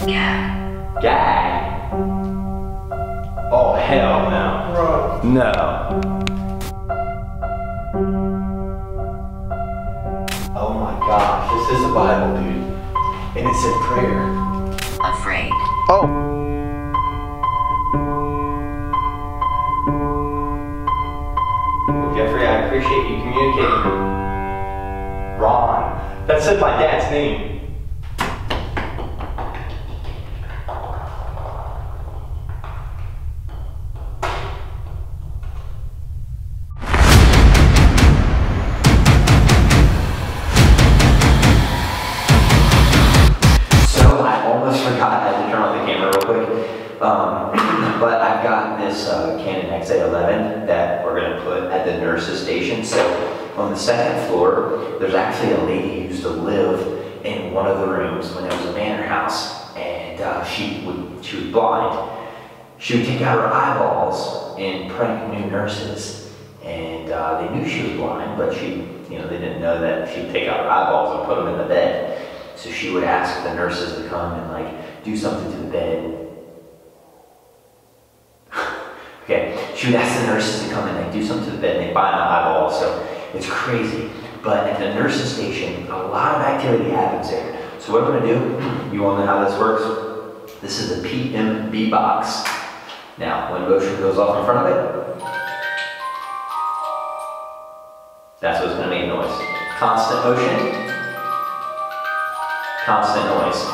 Gag. Gag. Oh, hell no. Bro. No. Oh my gosh, this is a Bible, dude. And it said prayer. Afraid. Oh. Jeffrey, I appreciate you communicating. Ron. That said my dad's name. So I almost forgot. I had to turn off the camera real quick. But I've got this Canon XA11 that we're going to put at the nurse's station. So on the second floor, there's actually a lady who used to live in one of the rooms when it was a manor house, and she was blind. She would take out her eyeballs and prank new nurses, and they knew she was blind, but they didn't know that she'd take out her eyeballs and put them in the bed. So she would ask the nurses to come and do something to the bed. Okay, she would ask the nurses to come and do something to the bed and they bind the eyeball, so it's crazy. But at the nurse's station, a lot of activity happens there. So what I'm gonna do, you all know how this works. This is the PMB box. Now, when motion goes off in front of it, that's what's gonna make noise. Constant motion, constant noise.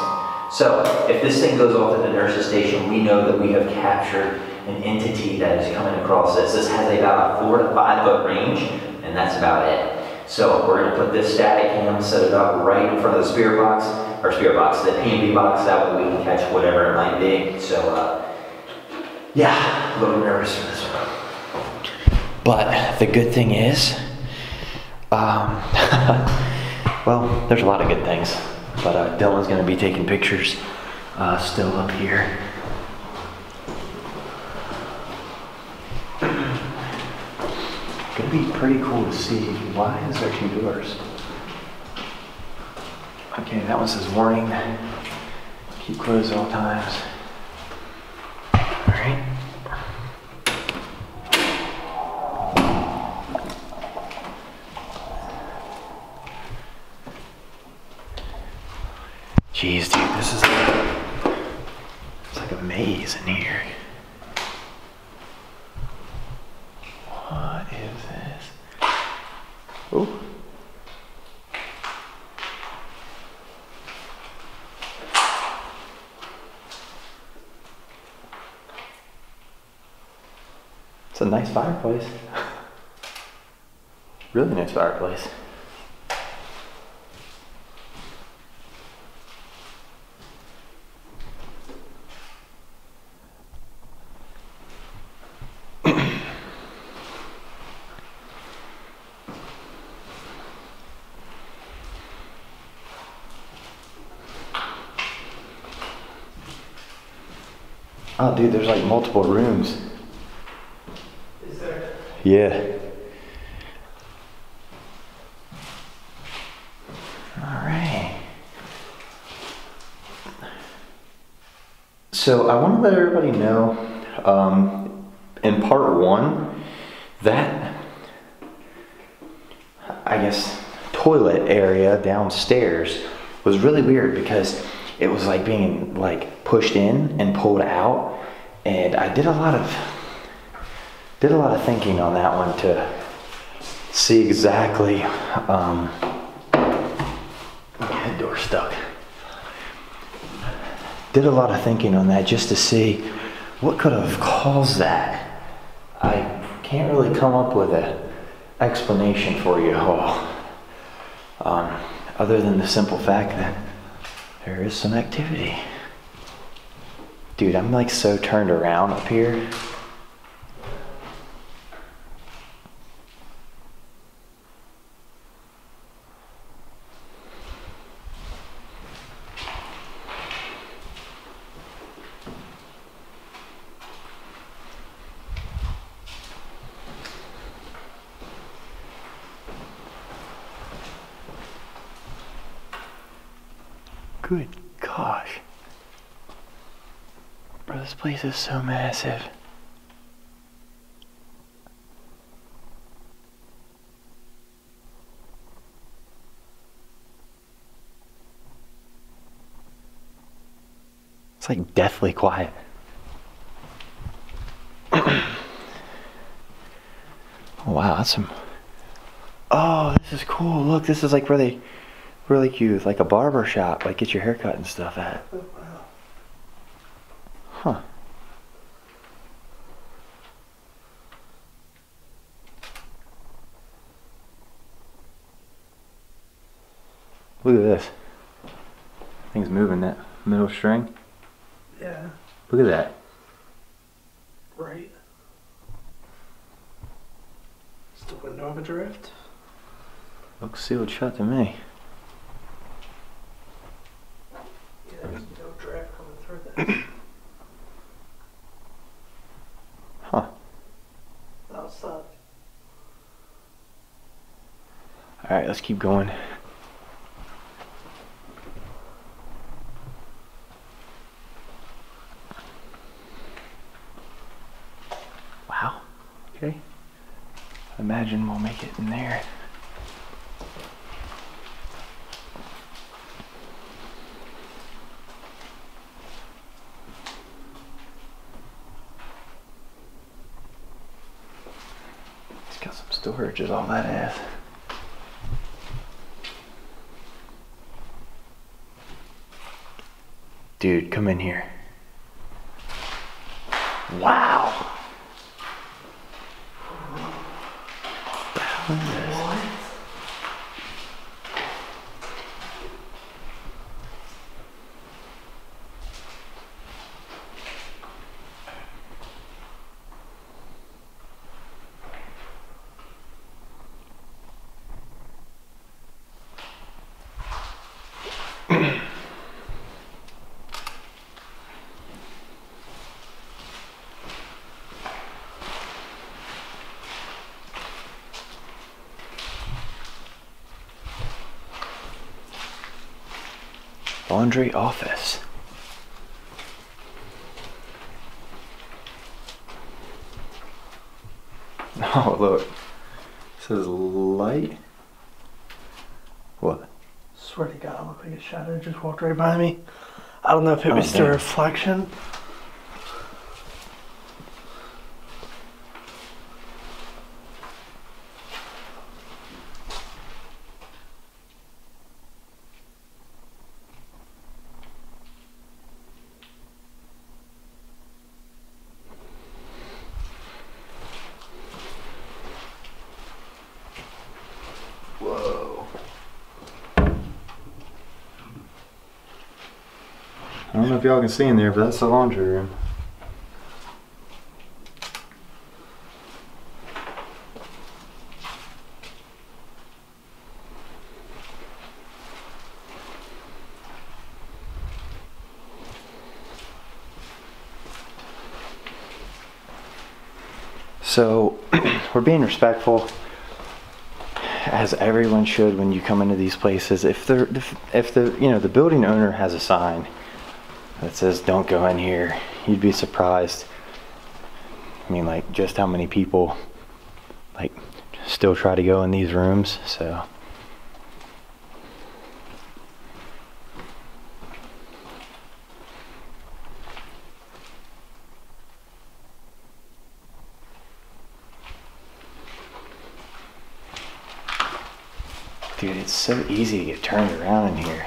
So if this thing goes off at the nurse's station, we know that we have captured an entity that is coming across this. This has about a 4 to 5 foot range, and that's about it. So we're gonna put this static cam, set it up right in front of the the PMB box, that way we can catch whatever it might be. So yeah, a little nervous for this one. But the good thing is, well, there's a lot of good things, but Dylan's gonna be taking pictures still up here. It'd be pretty cool to see. Why is there two doors? Okay, that one says warning. Keep closed at all times. All right. Jeez, dude, this is it's like a maze in here. Oh. It's a nice fireplace. Really nice fireplace. Oh, dude, there's like multiple rooms. Is there? Yeah. All right. So I want to let everybody know, in part one, that I guess toilet area downstairs was really weird because it was like being pushed in and pulled out, and I did a lot of thinking on that one to see exactly. My door's stuck. Did a lot of thinking on that just to see what could have caused that. I can't really come up with an explanation for you all, other than the simple fact that there is some activity. Dude, I'm like so turned around up here. Good gosh. Bro, this place is so massive. It's like deathly quiet. Oh wow, that's some... Oh, this is cool. Look, this is like really cute. Like a barber shop, like get your hair cut and stuff at. Huh. Look at this. Thing's moving, that middle string. Yeah. Look at that. Right. Is the window of a drift? Looks sealed shut to me. Yeah, there's no draft coming through that. Huh. Outside. Alright, let's keep going. Wow. Okay. I imagine we'll make it in there. Storage is all that is. Dude, come in here. Wow. What is this? What? Laundry office. Oh, look. It says light. What? Swear to God, I look like a shadow just walked right by me. I don't know if it was the reflection. If y'all can see in there, but that's the laundry room. So we're being respectful, as everyone should when you come into these places. If the you know, the building owner has a sign that says don't go in here, you'd be surprised. I mean, like, just how many people like still try to go in these rooms. So dude, it's so easy to get turned around in here.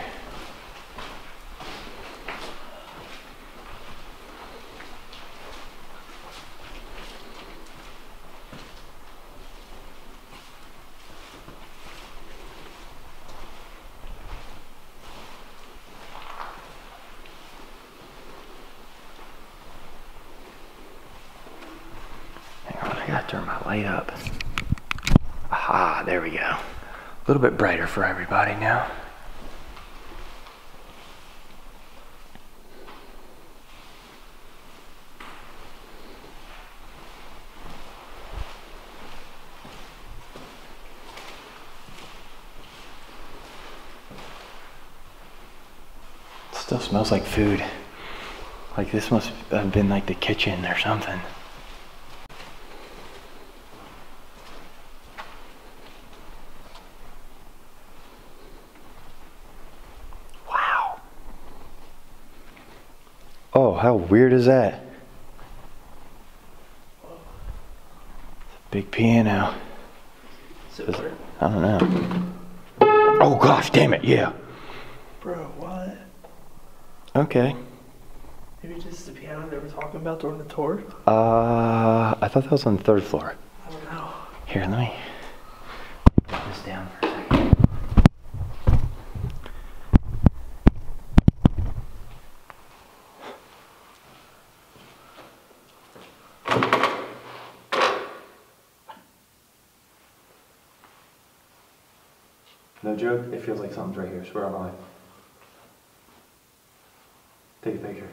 A little bit brighter for everybody now. Still smells like food. Like, this must have been like the kitchen or something. Wow. Oh, how weird is that? Big piano. I don't know. Oh gosh, damn it, yeah. Bro, what? Okay. Maybe just the piano they were talking about during the tour? I thought that was on the third floor. I don't know. Here, let me put this down for a second. No joke, it feels like something's right here, swear on my life. Take a picture.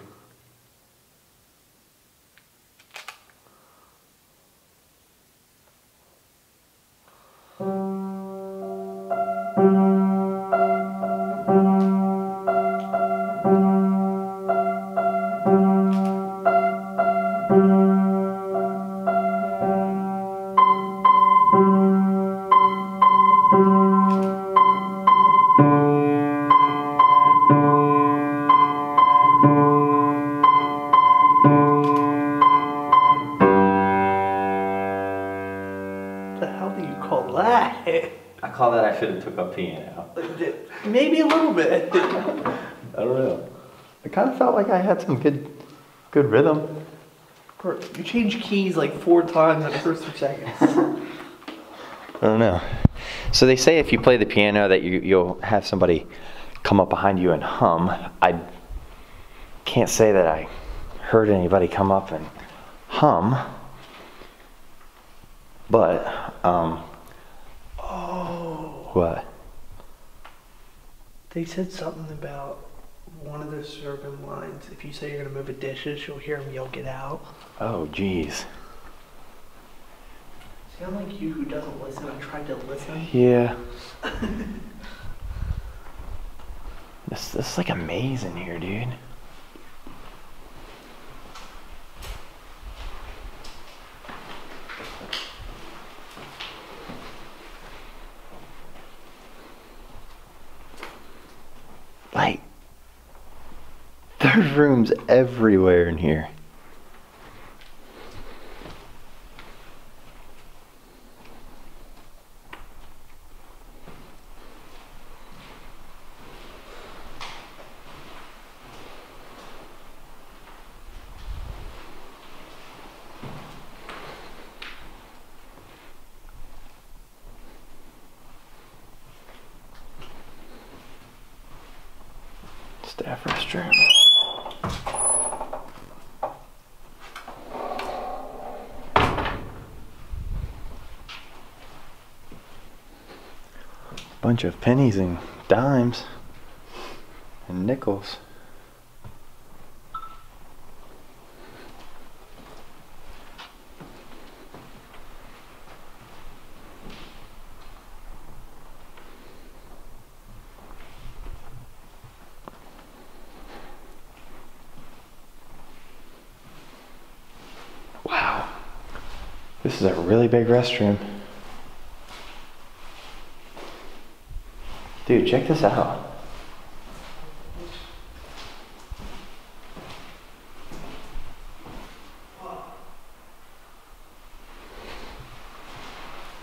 Should have took up piano. Maybe a little bit. I don't know. I kind of felt like I had some good rhythm. You changed keys like 4 times in the first 2 seconds. I don't know. So they say if you play the piano that you'll have somebody come up behind you and hum. I can't say that I heard anybody come up and hum, but what? They said something about one of their serving lines. If you say you're gonna move a dishes, you'll hear them yell, "Get out." Oh, jeez. Sound like you who doesn't listen. I tried to listen. Yeah. This is like a maze in here, dude. Like, there's rooms everywhere in here. Bunch of pennies and dimes and nickels. Wow, this is a really big restroom. Dude, check this out.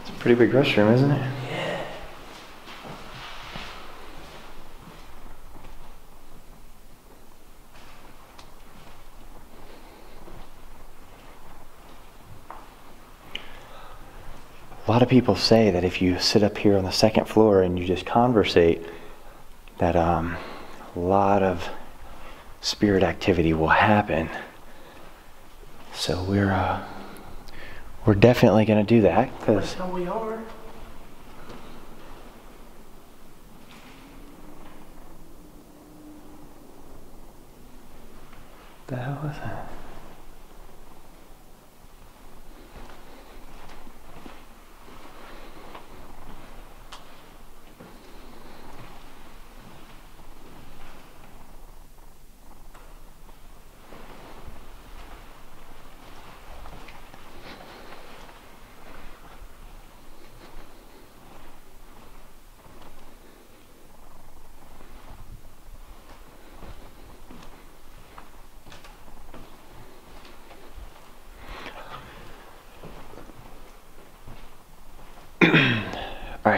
It's a pretty big restroom, isn't it? Yeah. A lot of people say that if you sit up here on the second floor and you just conversate, that a lot of spirit activity will happen. So we're definitely gonna do that, because we are. The hell was that?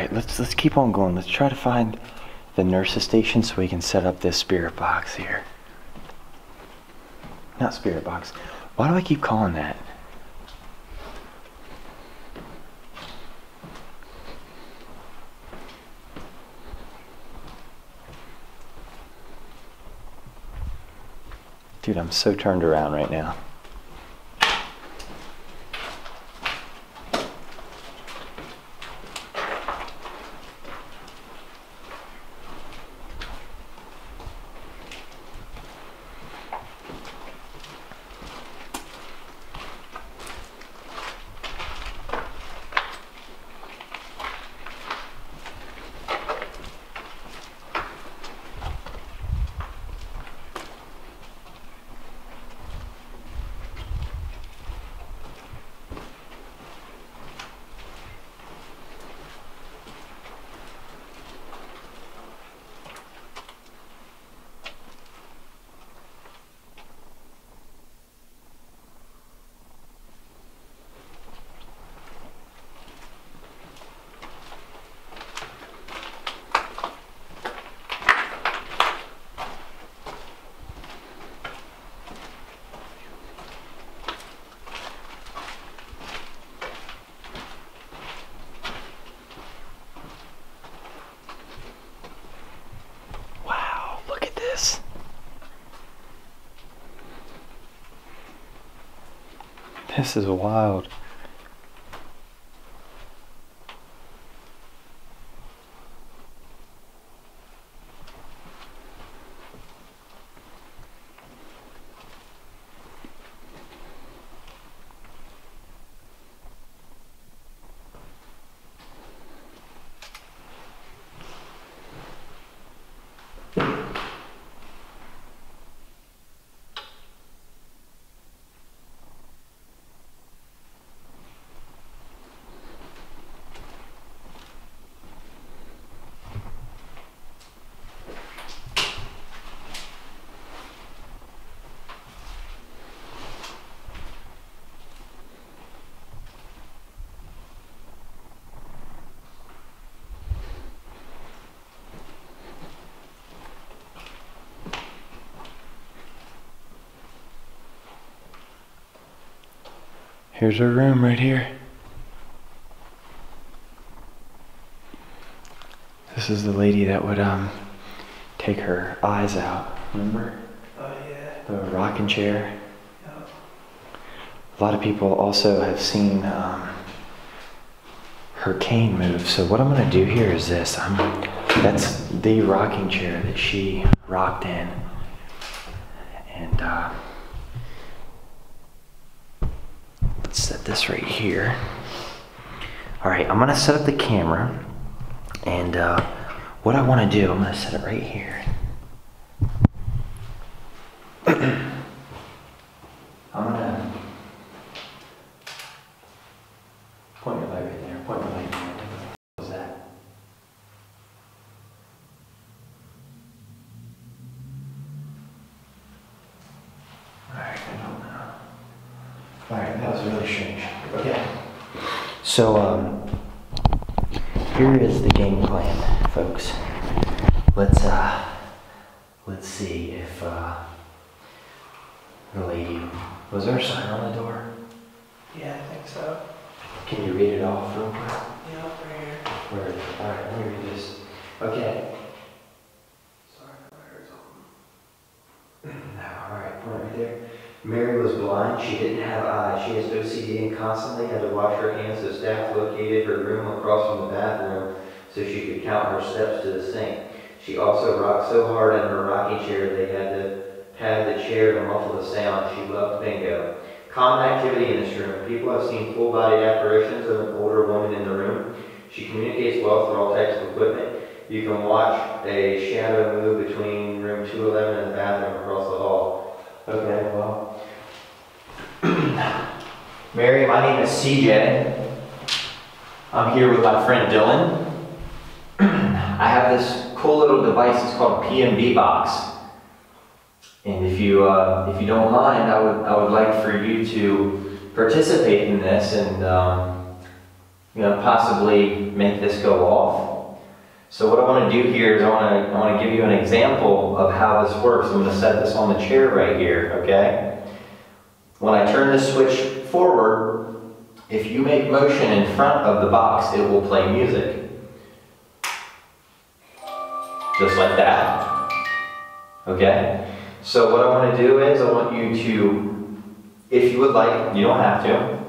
right, let's keep on going. Let's try to find the nurse's station so we can set up this spirit box here. Not spirit box. Why do I keep calling that? Dude, I'm so turned around right now. This is wild. Here's her room right here. This is the lady that would take her eyes out, remember? Oh yeah. The rocking chair. Oh. A lot of people also have seen her cane move. So what I'm gonna do here is this. That's the rocking chair that she rocked in. And set this right here. All right, I'm gonna set up the camera, and what I wanna do, I'm gonna set it right here. I'm gonna point your light right there, point your light right there. What was that? All right, I don't know. All right, that was really strange. Okay. So, here is the game plan, folks. Let's see if, the lady... Was there a sign on the door? Yeah, I think so. Can you read it off real quick? Yeah, right here. Where is it? All right, let me read this. Okay. Sorry, my hair's on. All right, put it right there. Mary was blind, she didn't have eyes. She has OCD and constantly had to wash her hands, so staff located her room across from the bathroom so she could count her steps to the sink. She also rocked so hard in her rocking chair they had to pad the chair to muffle the sound. She loved bingo. Common activity in this room. People have seen full-bodied apparitions of an older woman in the room. She communicates well through all types of equipment. You can watch a shadow move between room 211 and the bathroom across the hall. Okay, well, Mary, my name is CJ. I'm here with my friend Dylan. I have this cool little device. It's called a PMB box. And if you don't mind, I would like for you to participate in this and you know, possibly make this go off. So what I want to do here is I want to give you an example of how this works. I'm going to set this on the chair right here, okay? When I turn this switch forward, if you make motion in front of the box, it will play music. Just like that, okay? So what I want to do is I want you to, if you would like, you don't have to.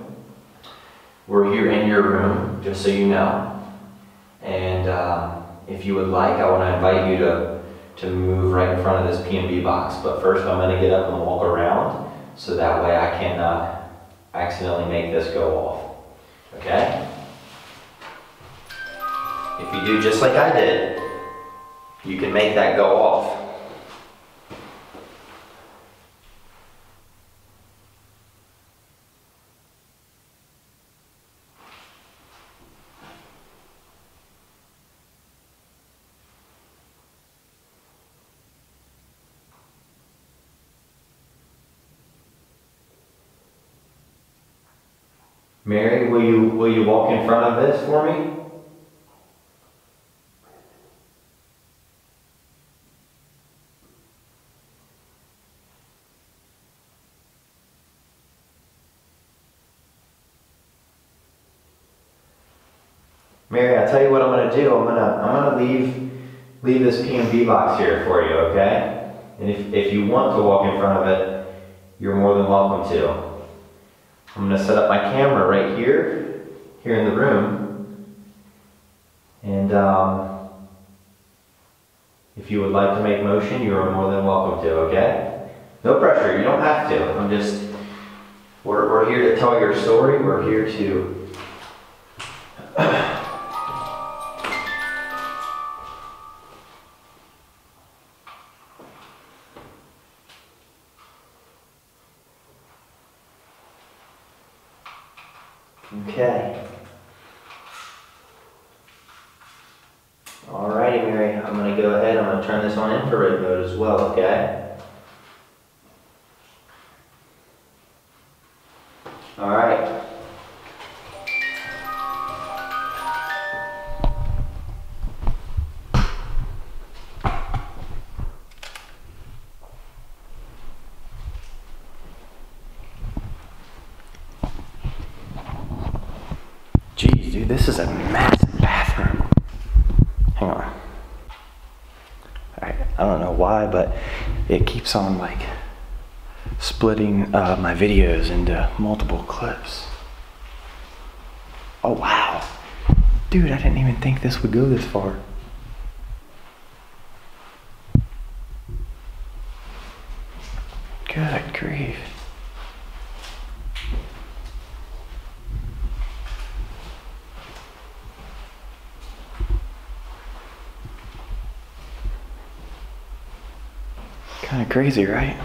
We're here in your room, just so you know. And if you would like, I want to invite you to move right in front of this PMB box. But first I'm going to get up and walk around, so that way I cannot accidentally make this go off, okay? If you do just like I did, you can make that go off. Mary, will you walk in front of this for me? Mary, I'll tell you what I'm gonna do. I'm gonna leave this PMB box here for you, okay? And if you want to walk in front of it, you're more than welcome to. I'm going to set up my camera right here in the room, and if you would like to make motion, you are more than welcome to, okay? No pressure, you don't have to. I'm just, we're here to tell your story, we're here to okay. Alrighty, Mary, I'm going to go ahead, I'm going to turn this on infrared mode as well, okay? Alright. This is a massive bathroom. Hang on. Alright, I don't know why, but it keeps on like splitting my videos into multiple clips. Oh wow. Dude, I didn't even think this would go this far. Good grief. Kind of crazy, right?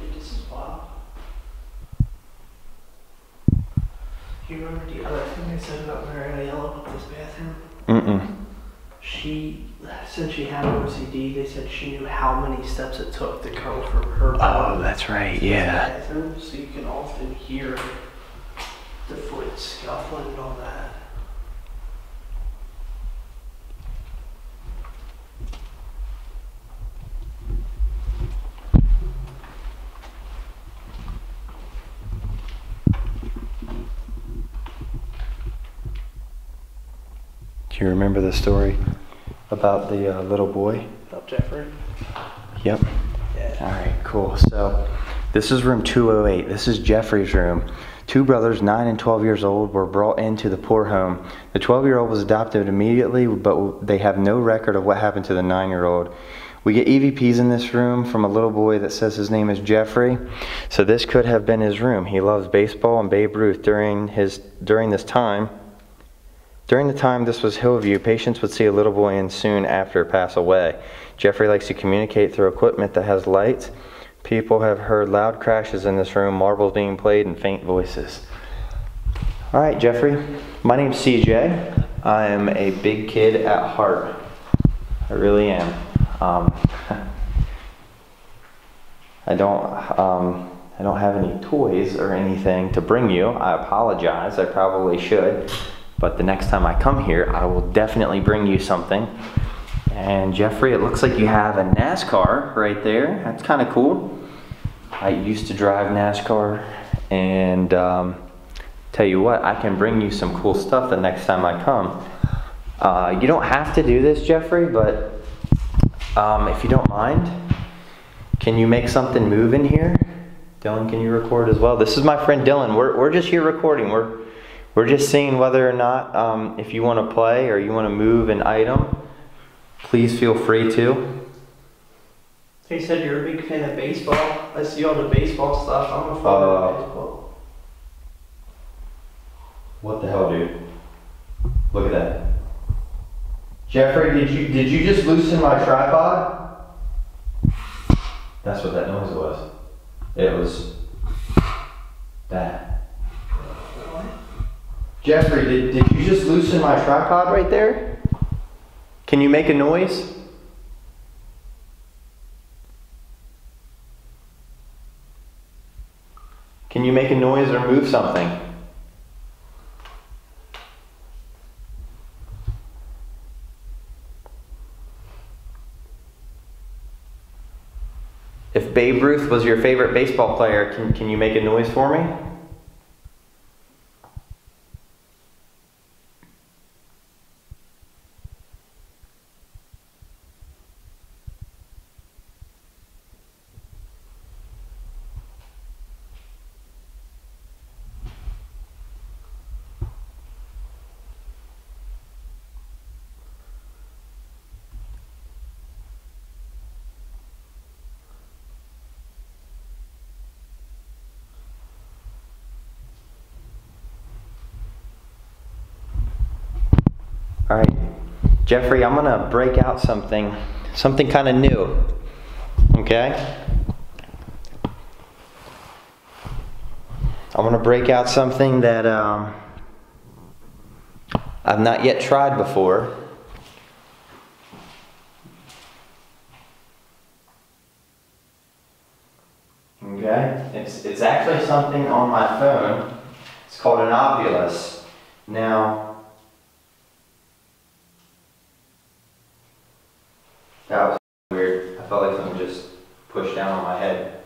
Dude, this is wild. Do you remember the other thing I said about Mary yelling about this bathroom? Mm-mm. She said she had OCD. They said she knew how many steps it took to come from her. Oh, that's right. Yeah. Bathroom, so you can often hear the foot scuffling and all that. Do you remember the story about the little boy? About Jeffrey? Yep. Yeah. All right, cool. So this is room 208. This is Jeffrey's room. Two brothers, 9 and 12 years old, were brought into the poor home. The 12-year-old was adopted immediately, but they have no record of what happened to the 9-year-old. We get EVPs in this room from a little boy that says his name is Jeffrey. So this could have been his room. He loves baseball and Babe Ruth during this time. During the time this was Hillview, patients would see a little boy and soon after pass away. Jeffrey likes to communicate through equipment that has lights. People have heard loud crashes in this room, marbles being played, and faint voices. All right, Jeffrey. My name's CJ. I am a big kid at heart. I really am. I don't have any toys or anything to bring you. I apologize. I probably should. But the next time I come here, I will definitely bring you something. And Jeffrey, it looks like you have a NASCAR right there. That's kind of cool. I used to drive NASCAR, and tell you what, I can bring you some cool stuff the next time I come. You don't have to do this, Jeffrey, but if you don't mind, can you make something move in here? Dylan, can you record as well? This is my friend Dylan. We're just here recording. We're just seeing whether or not if you want to play or you want to move an item, please feel free to. He said you're a big fan of baseball. I see all the baseball stuff. I'm a fan of baseball. What the hell, dude? Look at that. Jeffrey, did you just loosen my tripod? That's what that noise was. It was that. Jeffrey, did you just loosen my tripod right there? Can you make a noise? Can you make a noise or move something? If Babe Ruth was your favorite baseball player, can you make a noise for me? All right, Jeffrey, I'm gonna break out something kind of new, okay? I'm gonna break out something that I've not yet tried before. Okay, it's actually something on my phone. It's called an Ovilus. Now, that was weird. I felt like something just pushed down on my head.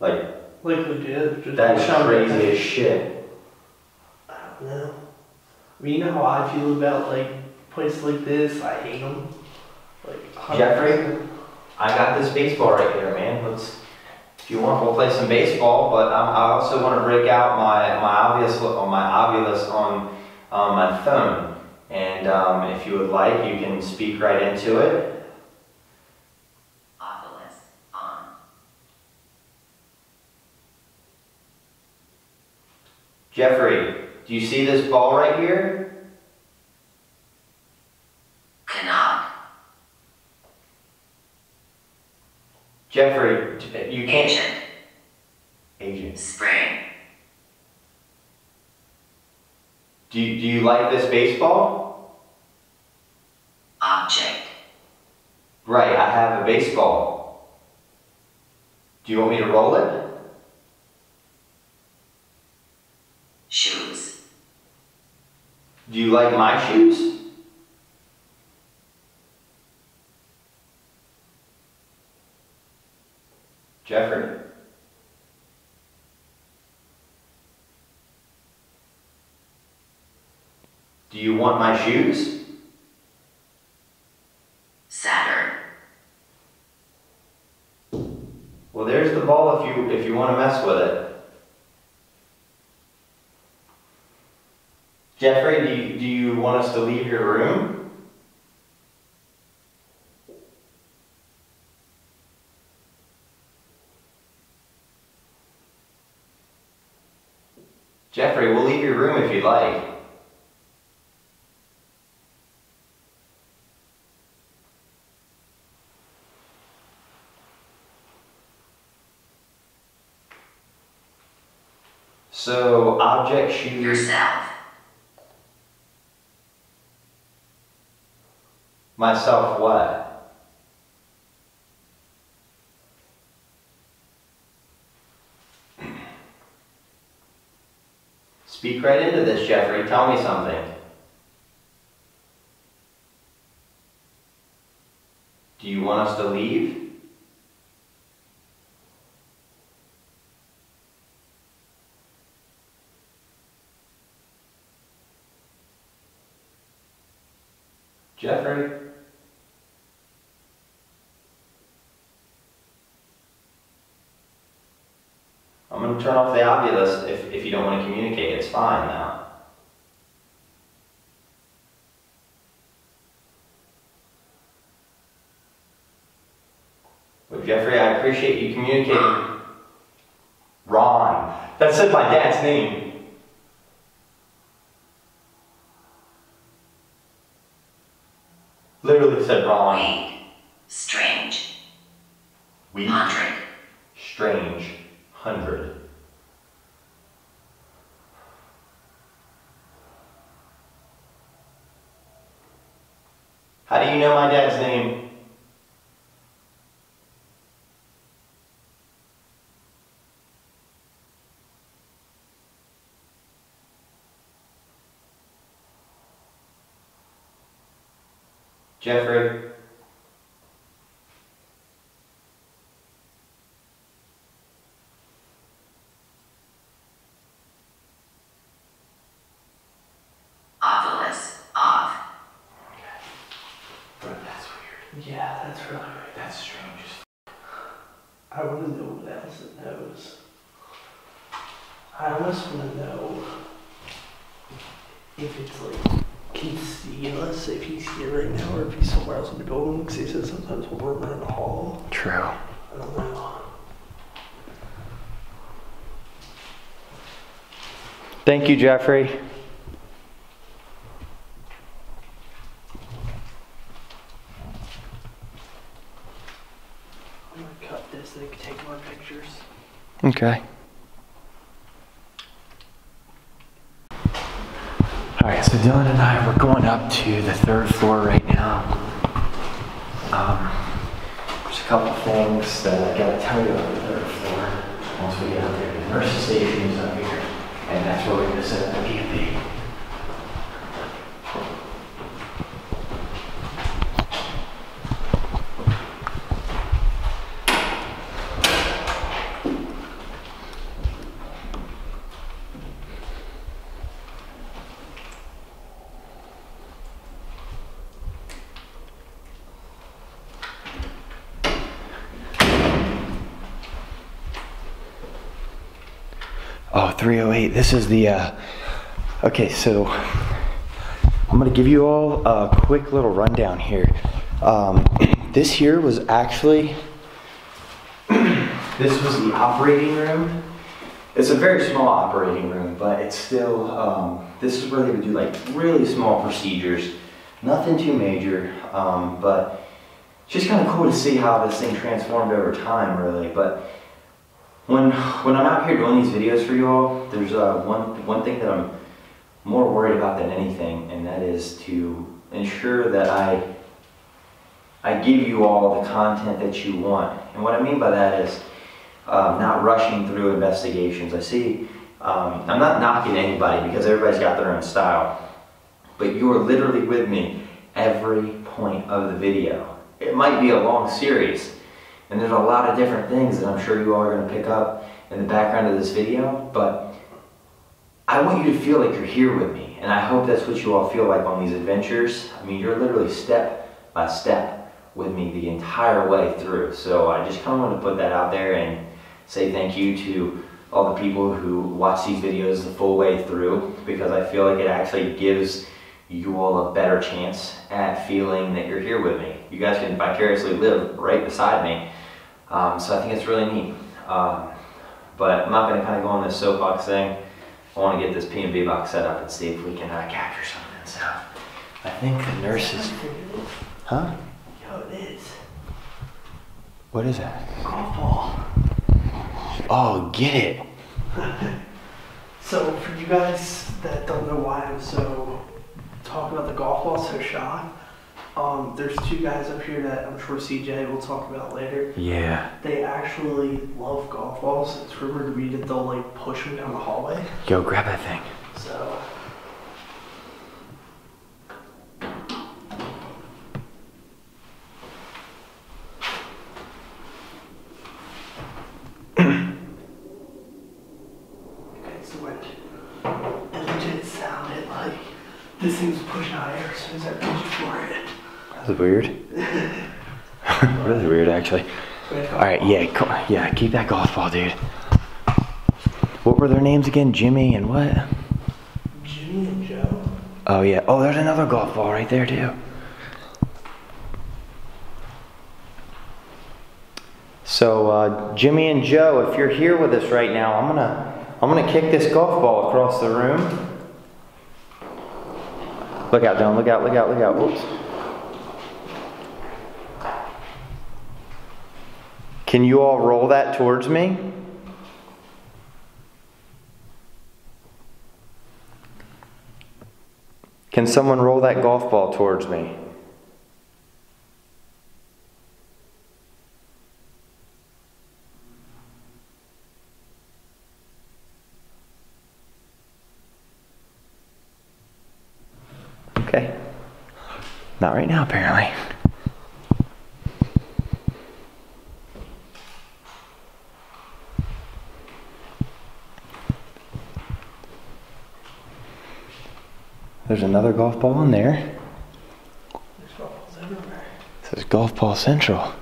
Like we did. That's crazy as shit. I don't know. I mean, you know how I feel about like places like this. I hate them. Like Jeffrey, I got this baseball right here, man. Let's. If you want, we'll play some baseball. But I also want to break out my Ovilus on my phone. And if you would like, you can speak right into it. Jeffrey, do you see this ball right here? Cannot. Jeffrey, you can't. Agent. Spring. Do you like this baseball? Object. Right, I have a baseball. Do you want me to roll it? Shoes. Do you like my shoes? Jeffrey? Do you want my shoes? Saturn. Well, there's the ball if you want to mess with it. Jeffrey, do you want us to leave your room? Jeffrey, we'll leave your room if you'd like. So, object, shoes. Yourself. Myself what? Speak right into this, Jeffrey. Tell me something. want us to leave? Jeffrey? I'm going to turn off the Ovilus if you don't want to communicate. It's fine now. Well, Jeffrey, I appreciate you communicating. Ron. That said my dad's name. Literally said Ron. Wait. Strange. We. 100. Strange. 100. How do you know my dad's name? Jeffrey? Thank you, Jeffrey. I'm gonna cut this so they can take more pictures. Okay. Alright, so Dylan and I, we're going up to the third floor right now. There's a couple things that I gotta tell you about the third floor once we get up there. The nurse's station is up here. And that's where we're going to set up the PMB. Oh, 308, this is the, okay, so I'm gonna give you all a quick little rundown here. This here was actually, this was the operating room. It's a very small operating room, but it's still, this is where they would do like really small procedures, nothing too major, but it's just kind of cool to see how this thing transformed over time, really. But When I'm out here doing these videos for you all, there's one thing that I'm more worried about than anything, and that is to ensure that I give you all the content that you want. And what I mean by that is not rushing through investigations. I see, I'm not knocking anybody because everybody's got their own style, but you are literally with me every point of the video. It might be a long series. And there's a lot of different things that I'm sure you all are going to pick up in the background of this video, but I want you to feel like you're here with me, and I hope that's what you all feel like on these adventures. I mean, you're literally step by step with me the entire way through, so I just kind of want to put that out there and say thank you to all the people who watch these videos the full way through, because I feel like it actually gives you all a better chance at feeling that you're here with me. You guys can vicariously live right beside me. So I think it's really neat. But I'm not gonna kind of go on this soapbox thing. I wanna get this P&B box set up and see if we can capture something. So I think the nurse is, huh? Yo, it is. What is that? Golf ball. Oh, get it. So for you guys that don't know why I'm so talking about the golf ball so shy, there's two guys up here that I'm sure CJ will talk about later. Yeah. They actually love golf balls. It's rumored to be that they'll like push them down the hallway. Yo, grab that thing. So. This thing's pushing out air as soon as I reach for it. That was weird. Really weird, actually. Alright, yeah, come on. Yeah, keep that golf ball, dude. What were their names again? Jimmy and what? Jimmy and Joe. Oh, yeah. Oh, there's another golf ball right there, too. So, Jimmy and Joe, if you're here with us right now, I'm gonna kick this golf ball across the room. Look out, Dylan. Look out, look out, look out. Whoops. Can you all roll that towards me? Can someone roll that golf ball towards me? Okay. Not right now, apparently. There's another golf ball in there. There's golf balls everywhere. This is Golf Ball Central.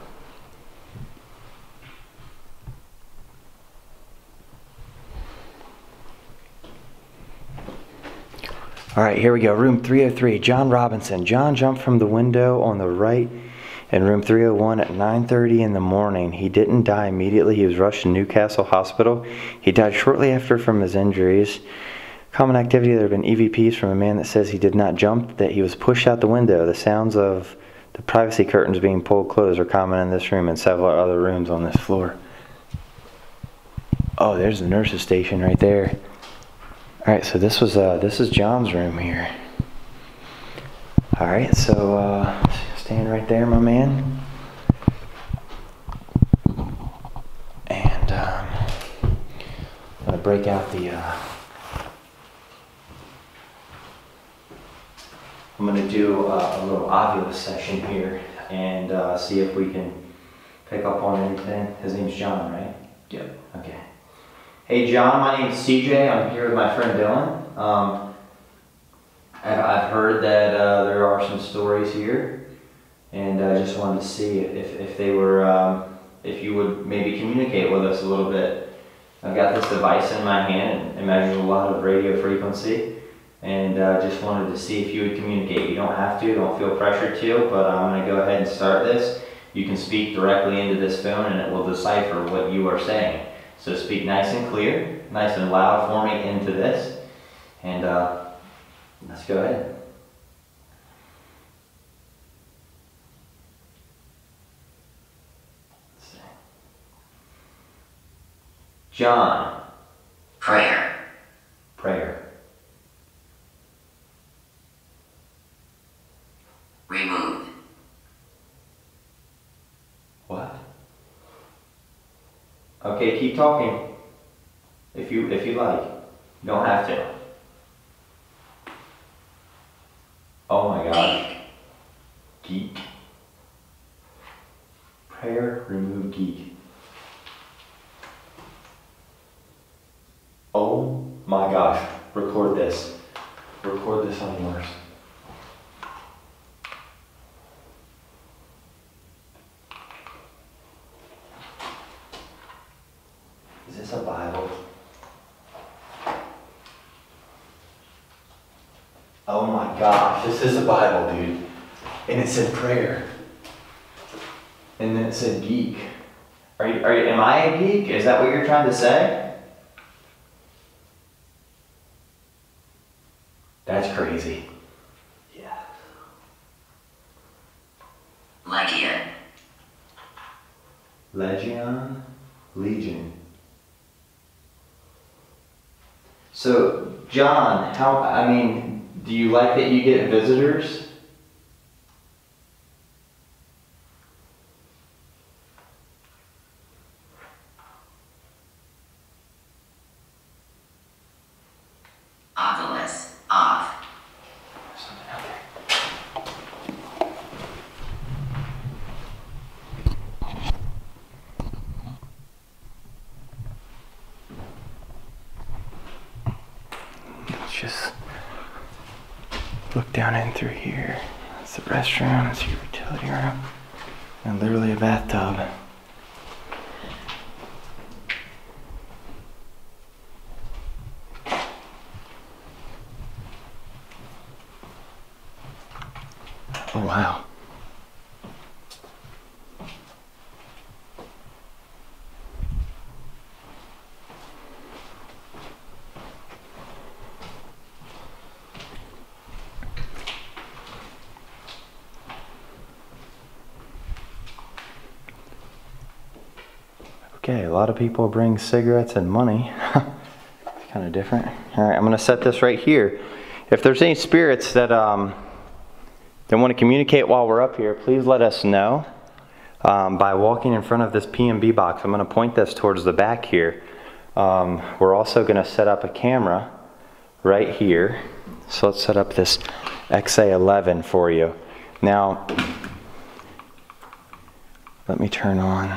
All right, here we go. Room 303, John Robinson. John jumped from the window on the right in room 301 at 9:30 in the morning. He didn't die immediately. He was rushed to Newcastle Hospital. He died shortly after from his injuries. Common activity, there have been EVPs from a man that says he did not jump, that he was pushed out the window. The sounds of the privacy curtains being pulled closed are common in this room and several other rooms on this floor. Oh, there's the nurse's station right there. All right, so this is John's room here. All right, so stand right there, my man. And I'm gonna break out the. I'm going to do a little Ovilus session here and see if we can pick up on anything. His name's John, right? Yep. Okay. Hey John, my name's CJ. I'm here with my friend Dylan. I've heard that there are some stories here, and I just wanted to see if they were, if you would maybe communicate with us a little bit. I've got this device in my hand and measures a lot of radio frequency. And just wanted to see if you would communicate. You don't have to, don't feel pressured to, but I'm going to go ahead and start this. You can speak directly into this phone and it will decipher what you are saying. So speak nice and clear, nice and loud for me into this. And let's go ahead. Let's see. John. Prayer. Prayer. Removed. What? Okay, keep talking. If you like. You don't have to. Oh my god. Geek. Prayer, remove geek. Oh my gosh. Record this. Record this on yours. This is a Bible, dude, and it said prayer, and then it said geek. Are you? Am I a geek? Is that what you're trying to say? That's crazy. Yeah. Legion. Legion. Legion. So, John, how? I mean. Do you like that you get visitors? Ovilus, off. There's something out there. It's just... Look down in through here. That's the restroom, that's your utility room, and literally a bathtub. Oh wow. Okay, a lot of people bring cigarettes and money. It's kind of different. All right, I'm gonna set this right here. If there's any spirits that they want to communicate while we're up here, please let us know by walking in front of this PMB box. I'm going to point this towards the back here. We're also going to set up a camera right here. So let's set up this XA11 for you. Now, let me turn on.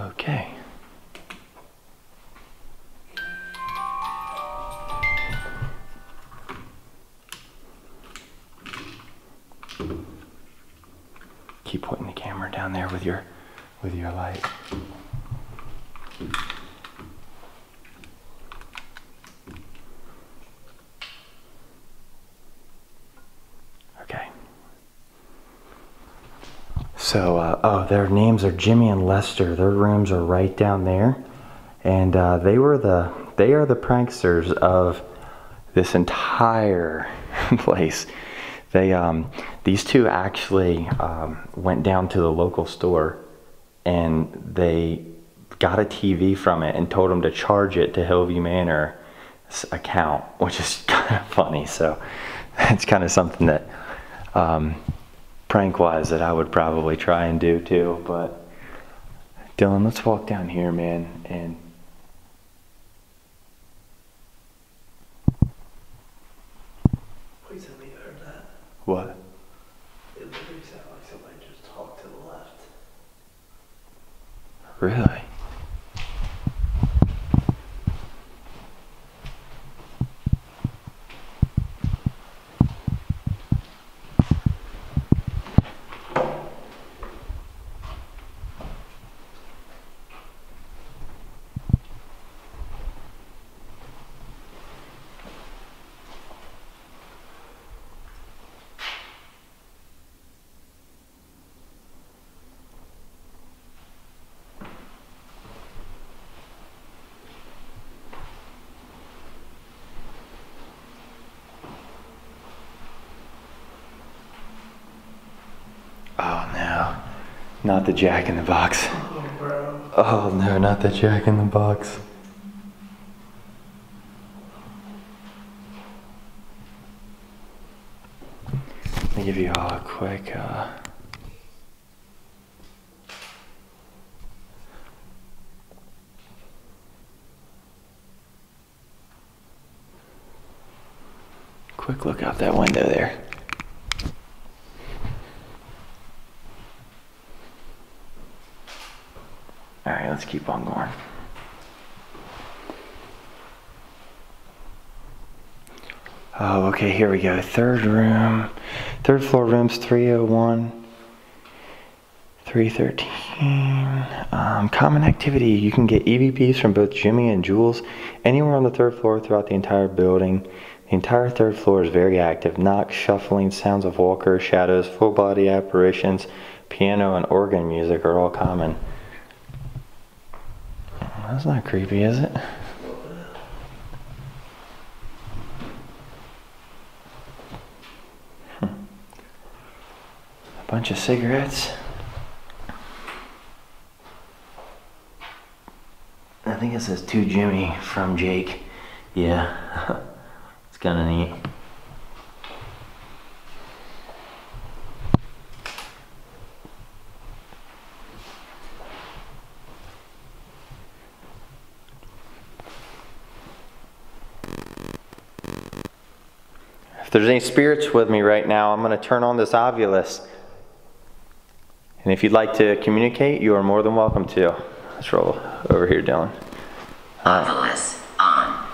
Okay. Keep pointing the camera down there with your light. Okay. So, their names are Jimmy and Lester. Their rooms are right down there, and they are the pranksters of this entire place. They these two actually went down to the local store, and they got a TV from it and told them to charge it to Hillview Manor's account, which is kind of funny. So it's kind of something that. Prank wise that I would probably try and do too, but Dylan, let's walk down here, man, and please tell me you heard that. What? It literally sounded like somebody just talked to the left. Really? Not the Jack in the Box. Oh, bro. Oh no, not the Jack in the Box. Let me give you all a quick look out that window there. Let's keep on going. Oh, okay, here we go. Third room. Third floor rooms 301, 313. Common activity. You can get EVPs from both Jimmy and Jules anywhere on the third floor throughout the entire building. The entire third floor is very active. Knocks, shuffling, sounds of walkers, shadows, full body apparitions, piano and organ music are all common. That's not creepy, is it? A bunch of cigarettes. I think it says to Jimmy from Jake. Yeah, it's kind of neat. If there's any spirits with me right now, I'm going to turn on this Ovilus. And if you'd like to communicate, you are more than welcome to. Let's roll over here, Dylan. Ovilus on.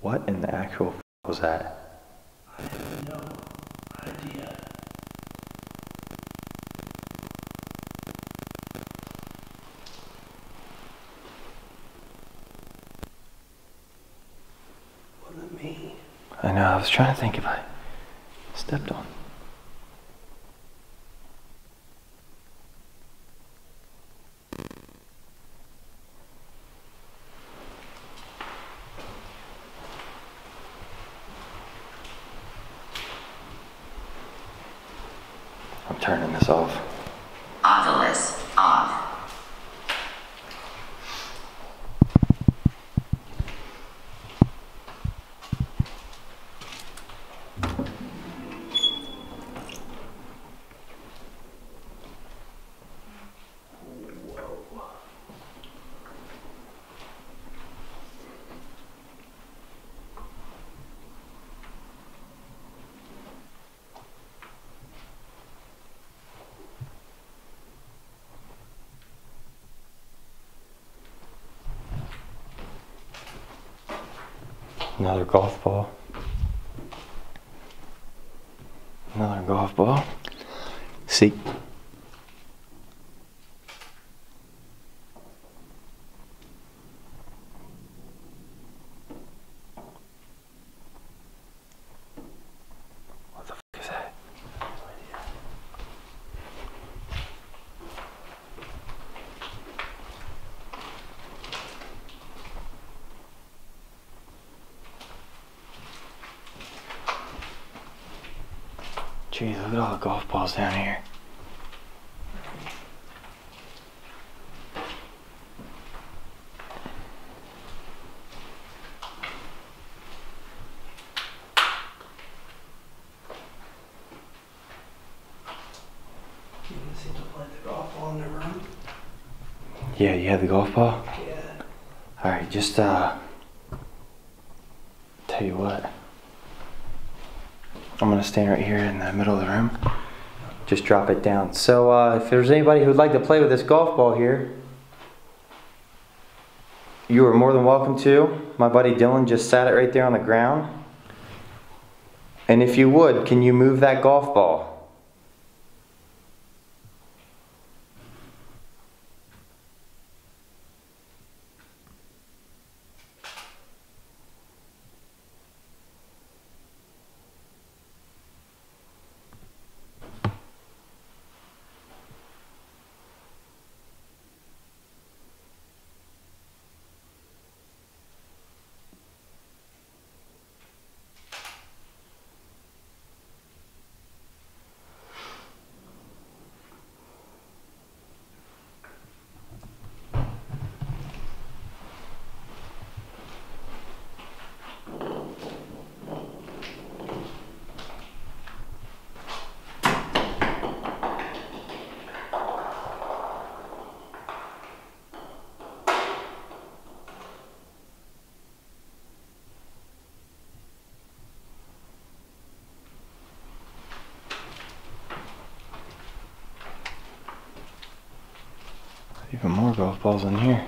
What in the actual f was that? I have no idea. What did it mean? I know, I was trying to think if I stepped on. Turning this off. Ovilus off. Whoa. Another golf ball. Another golf ball. See? What the f is that? Jeez, look at all the golf balls down here. You didn't seem to plant the golf ball in the room? Yeah, you had the golf ball? Yeah. Alright, just tell you what. I'm going to stand right here in the middle of the room. Just drop it down. So if there's anybody who'd like to play with this golf ball here, you are more than welcome to. My buddy Dylan just sat it right there on the ground. And if you would, can you move that golf ball? Even more golf balls in here.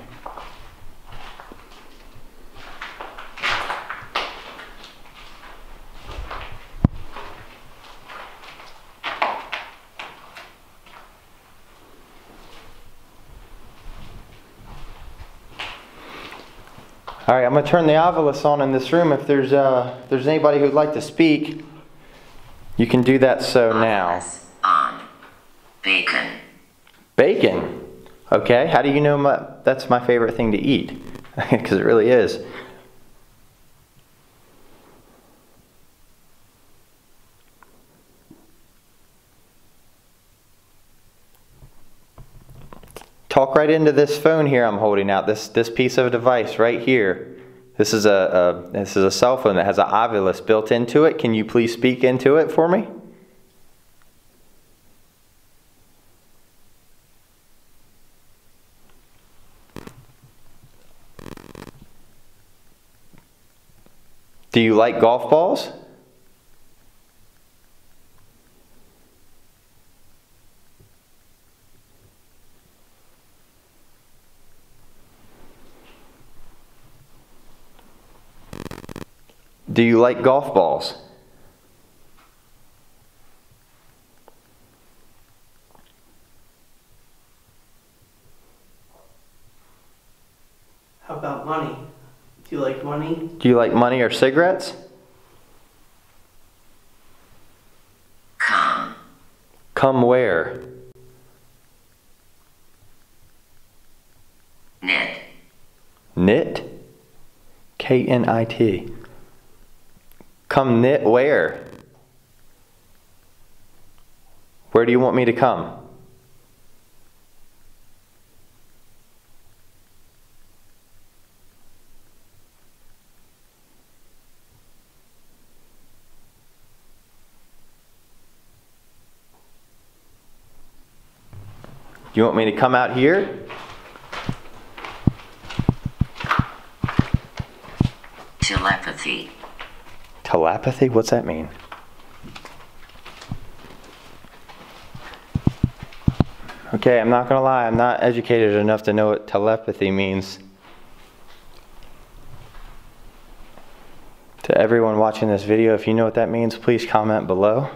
All right, I'm gonna turn the Ovilus on in this room. If there's anybody who'd like to speak, you can do that. So now. On bacon. Bacon. Okay, how do you know that's my favorite thing to eat? Because it really is. Talk right into this phone here I'm holding out, this piece of a device right here. This is a cell phone that has an Ovilus built into it. Can you please speak into it for me? Do you like golf balls? Do you like golf balls? How about money? Do you like money? Do you like money or cigarettes? Come. Come where? Knit. Knit? K-N-I-T. Come knit where? Where do you want me to come? You want me to come out here? Telepathy. Telepathy? What's that mean? Okay, I'm not gonna lie, I'm not educated enough to know what telepathy means. To everyone watching this video, if you know what that means, please comment below.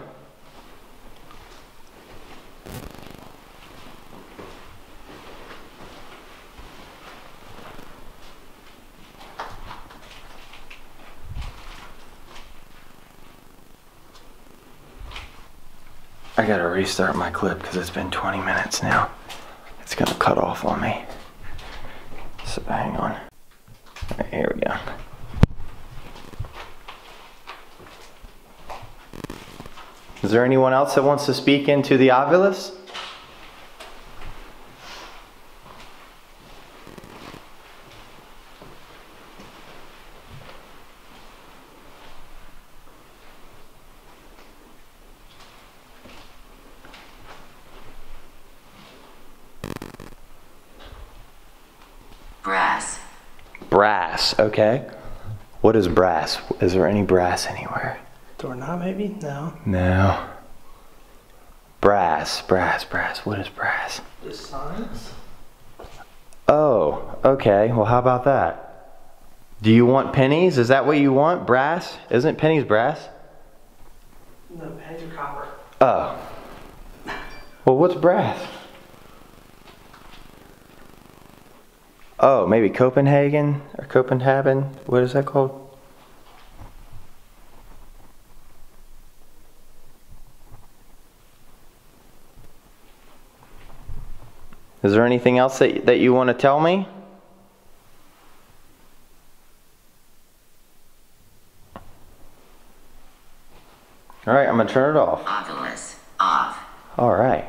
I gotta restart my clip because it's been 20 minutes now. It's gonna cut off on me. So hang on. All right, here we go. Is there anyone else that wants to speak into the Ovilus? Brass, okay. What is brass? Is there any brass anywhere? Doorknob maybe? No. No. Brass, brass, brass. What is brass? Is science? Oh, okay. Well, how about that? Do you want pennies? Is that what you want? Brass? Isn't pennies brass? No, pennies are copper. Oh. Well, what's brass? Oh, maybe Copenhagen or Copenhagen. What is that called? Is there anything else that you want to tell me? All right, I'm gonna turn it off. Ovilus, off. All right.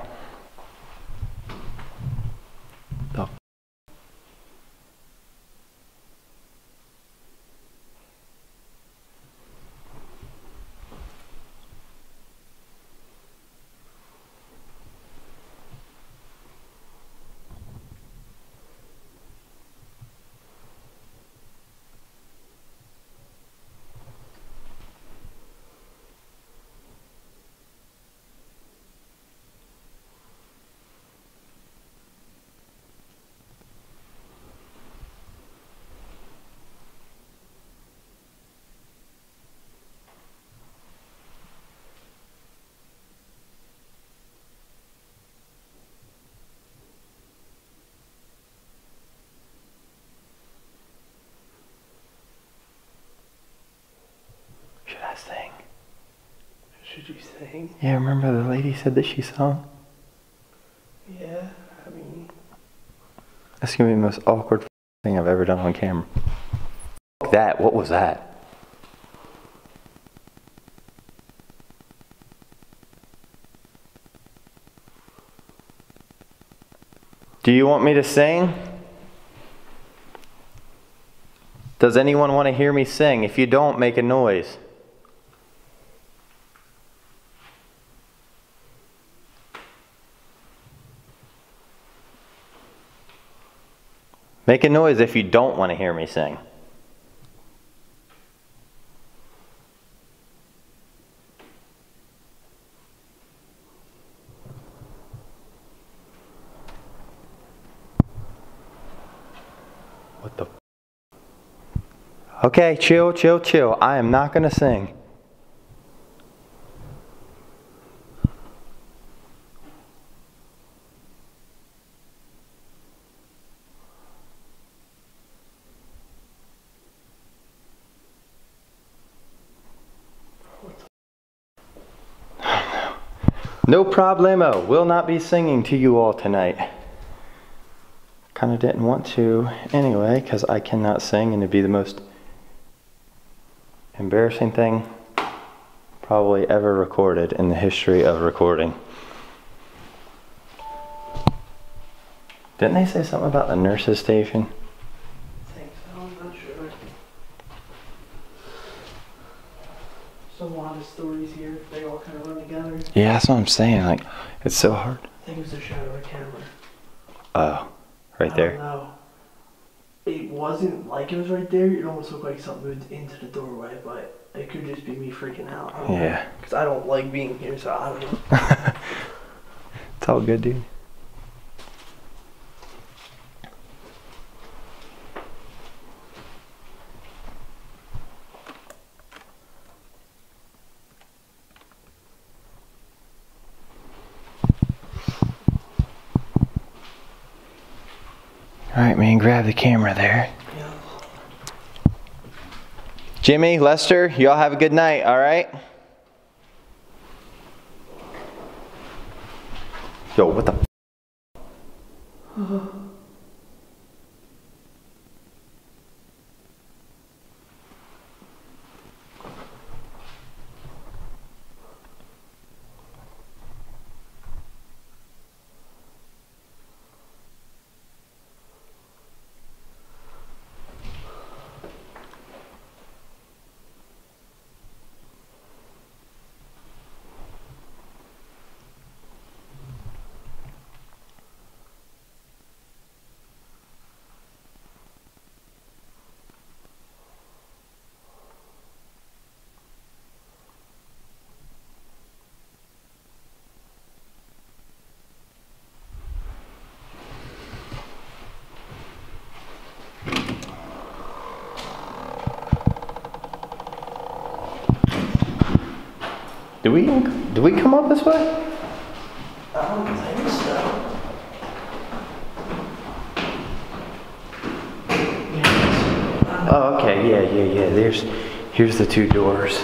Yeah, remember the lady said that she sung? Yeah, I mean... That's gonna be the most awkward thing I've ever done on camera. Fuck that, what was that? Do you want me to sing? Does anyone want to hear me sing? If you don't, make a noise. Make a noise if you don't want to hear me sing. Okay, chill, chill, chill. I am not going to sing. No problemo, will not be singing to you all tonight. Kind of didn't want to anyway, because I cannot sing, and it'd be the most embarrassing thing probably ever recorded in the history of recording. Didn't they say something about the nurses' station? I think so, I'm not sure. There's a lot of stories here, they all kind of run together. Yeah, that's what I'm saying, like, it's so hard. I think it was the shadow of a camera. Oh, right there. I don't know. It wasn't like it was right there, it almost looked like something moved into the doorway, but it could just be me freaking out. Yeah. Because I don't like being here, so I don't know. It's all good, dude. Alright, man, grab the camera there. Yeah. Jimmy, Lester, y'all have a good night, alright? Yo, what the f? Did we come up this way? I don't think so. Yes. Oh, okay. Yeah. Here's the two doors.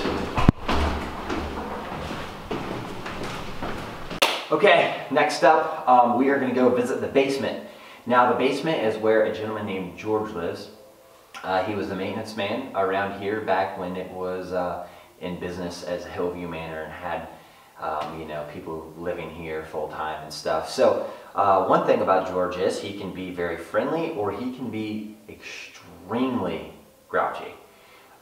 Okay. Next up, we are going to go visit the basement. Now, the basement is where a gentleman named George lives. He was the maintenance man around here back when it was. In business as Hillview Manor and had, you know, people living here full time and stuff. So one thing about George is he can be very friendly or he can be extremely grouchy.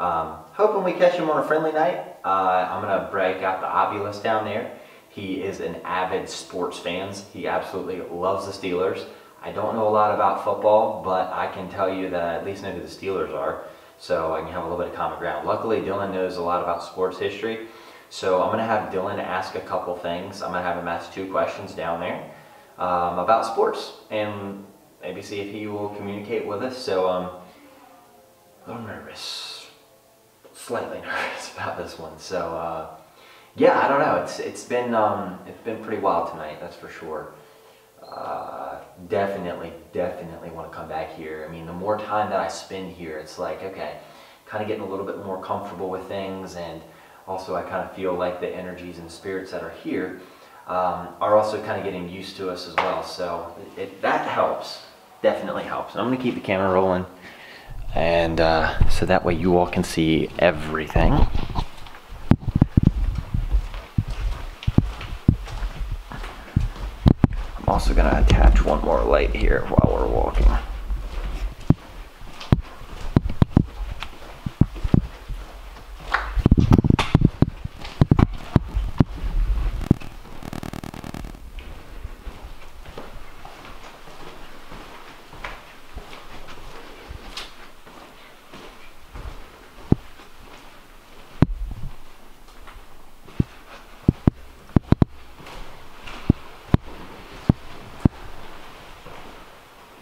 Hoping we catch him on a friendly night. I'm gonna break out the Ovilus down there. He is an avid sports fan. He absolutely loves the Steelers. I don't know a lot about football, but I can tell you that I at least know who the Steelers are. So I can have a little bit of common ground. Luckily, Dylan knows a lot about sports history. So I'm gonna have Dylan ask a couple things. I'm gonna have him ask 2 questions down there about sports and maybe see if he will communicate with us. So a little nervous, slightly nervous about this one. So yeah, I don't know. It's been pretty wild tonight, that's for sure. Definitely want to come back here. I mean, the more time that I spend here, it's like, okay, kind of getting a little bit more comfortable with things, and also I kind of feel like the energies and spirits that are here are also kind of getting used to us as well. So that helps, definitely helps. I'm going to keep the camera rolling, and so that way you all can see everything. Also gonna attach one more light here while we're walking.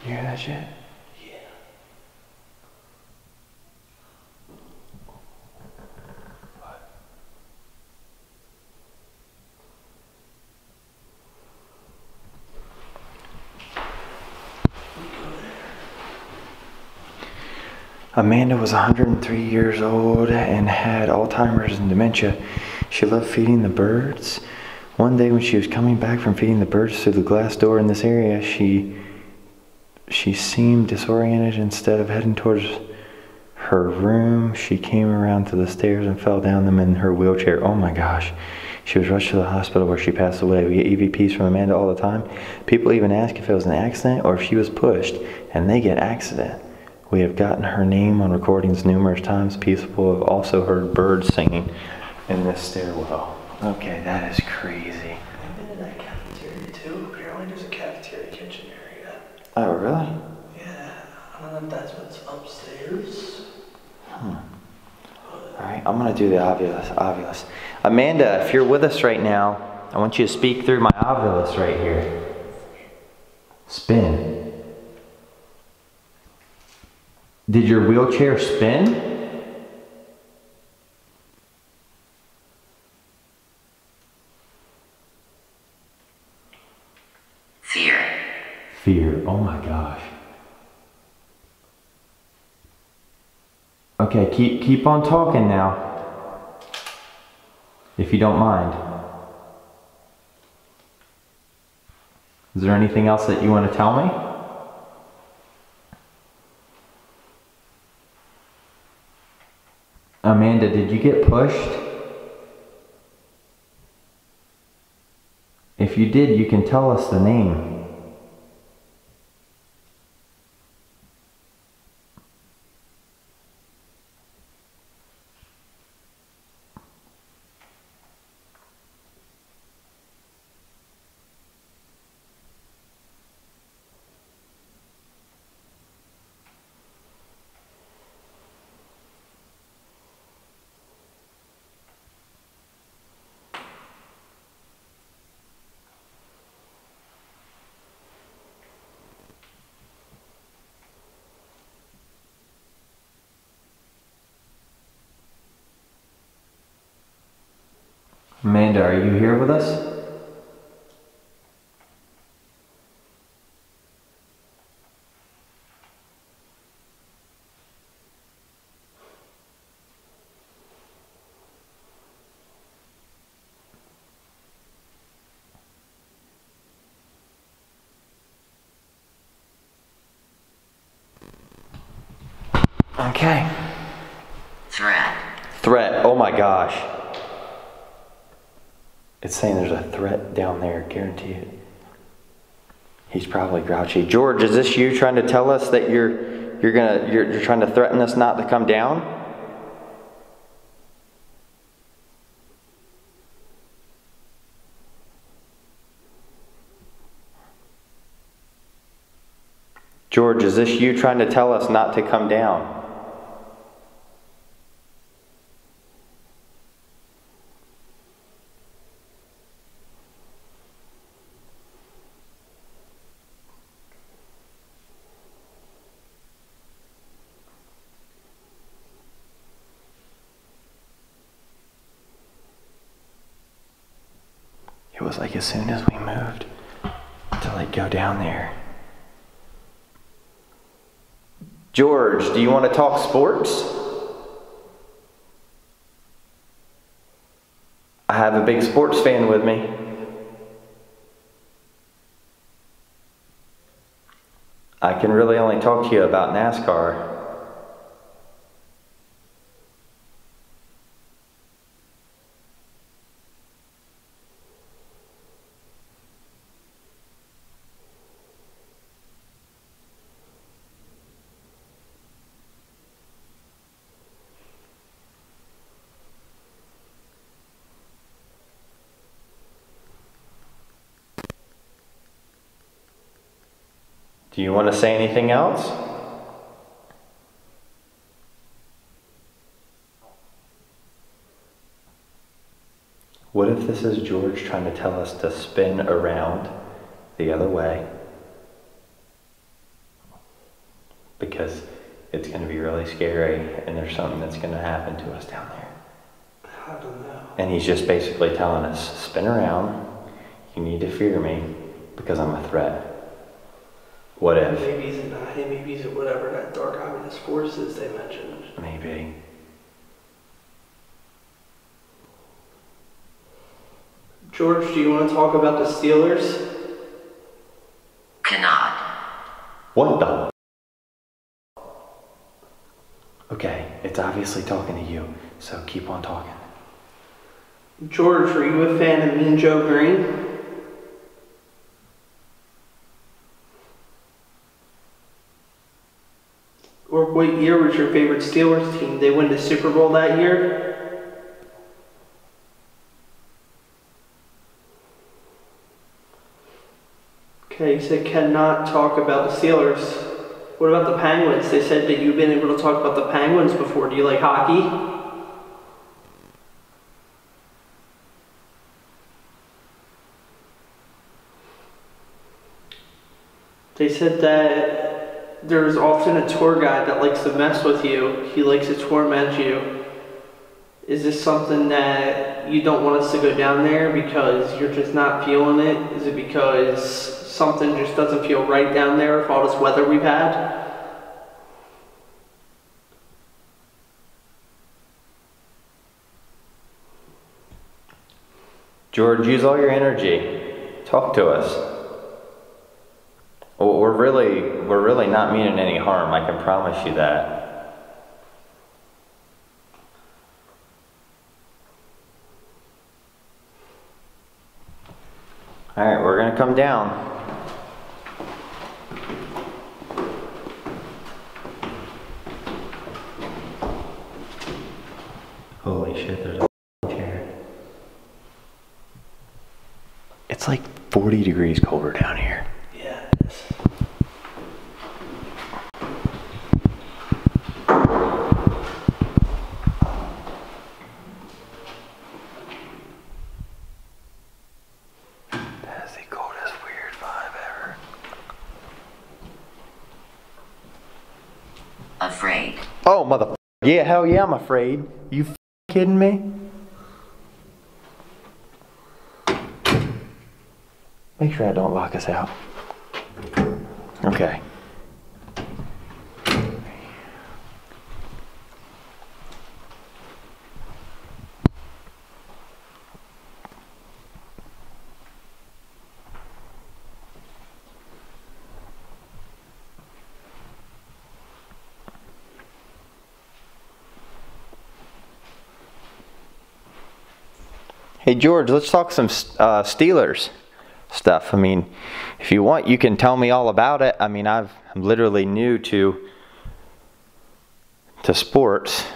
You hear that shit? Yeah. Amanda was 103 years old and had Alzheimer's and dementia. She loved feeding the birds. One day when she was coming back from feeding the birds through the glass door in this area, she seemed disoriented. Instead of heading towards her room, she came around to the stairs and fell down them in her wheelchair. Oh my gosh. She was rushed to the hospital where she passed away. We get EVPs from Amanda all the time. People even ask if it was an accident or if she was pushed, and they get accident. We have gotten her name on recordings numerous times. People have also heard birds singing in this stairwell. Okay, that is crazy. I've been in that cafeteria too. Apparently there's a cafeteria kitchen area. Oh, really? Yeah, I don't know if that's what's upstairs. Hmm. Alright, I'm going to do the Ovilus. Amanda, if you're with us right now, I want you to speak through my Ovilus right here. Spin. Did your wheelchair spin? Fear. Fear, oh my gosh. Okay, keep on talking now, if you don't mind. Is there anything else that you want to tell me? Amanda, did you get pushed? If you did, you can tell us the name. Amanda, are you here with us? Okay. Threat. Threat, oh my gosh. It's saying there's a threat down there, guarantee it. He's probably grouchy. George, is this you trying to tell us that you're trying to threaten us not to come down? George, is this you trying to tell us not to come down? Was like as soon as we moved to like go down there. George, do you want to talk sports? I have a big sports fan with me. I can really only talk to you about NASCAR. Do you want to say anything else? What if this is George trying to tell us to spin around the other way? Because it's going to be really scary and there's something that's going to happen to us down there. I don't know. And he's just basically telling us, spin around, you need to fear me because I'm a threat. What if? Maybe he's not him, maybe he's whatever that dark ominous forces they mentioned. Maybe. George, do you want to talk about the Steelers? Cannot. What the? Okay, it's obviously talking to you, so keep on talking. George, are you a fan of Mean Joe Green? Or what year was your favorite Steelers team? They win the Super Bowl that year? Okay, you said cannot talk about the Steelers. What about the Penguins? They said that you've been able to talk about the Penguins before. Do you like hockey? They said that there is often a tour guide that likes to mess with you. He likes to torment you. Is this something that you don't want us to go down there because you're just not feeling it? Is it because something just doesn't feel right down there with all this weather we've had? George, use all your energy. Talk to us. Well, we're really not meaning any harm, I can promise you that. Alright, we're gonna come down. Holy shit, there's a chair. It's like 40 degrees colder down here. Oh, motherfucker. Yeah, hell yeah, I'm afraid. You f kidding me? Make sure I don't lock us out. Okay. Hey George, let's talk some Steelers stuff. I mean, if you want, you can tell me all about it. I mean, I'm literally new to sports.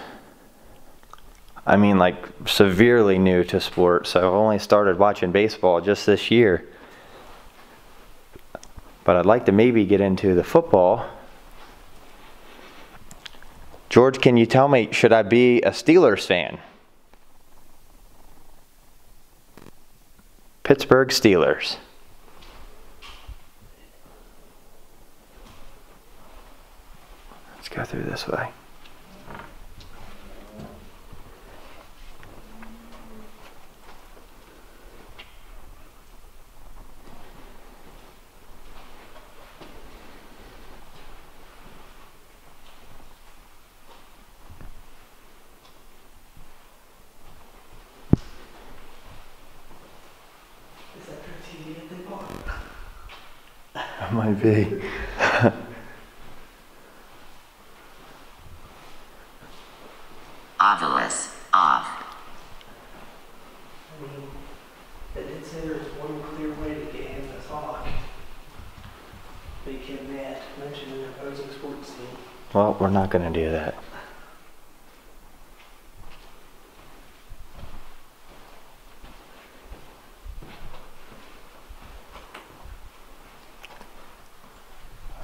I mean, like severely new to sports. I've only started watching baseball just this year. But I'd like to maybe get into the football. George, can you tell me, should I be a Steelers fan? Pittsburgh Steelers. Let's go through this way. Might be. Ovilus, off. I mean, I did say there's one clear way to get him to talk. Make him mad, mention an opposing sports team. Well, we're not going to do that.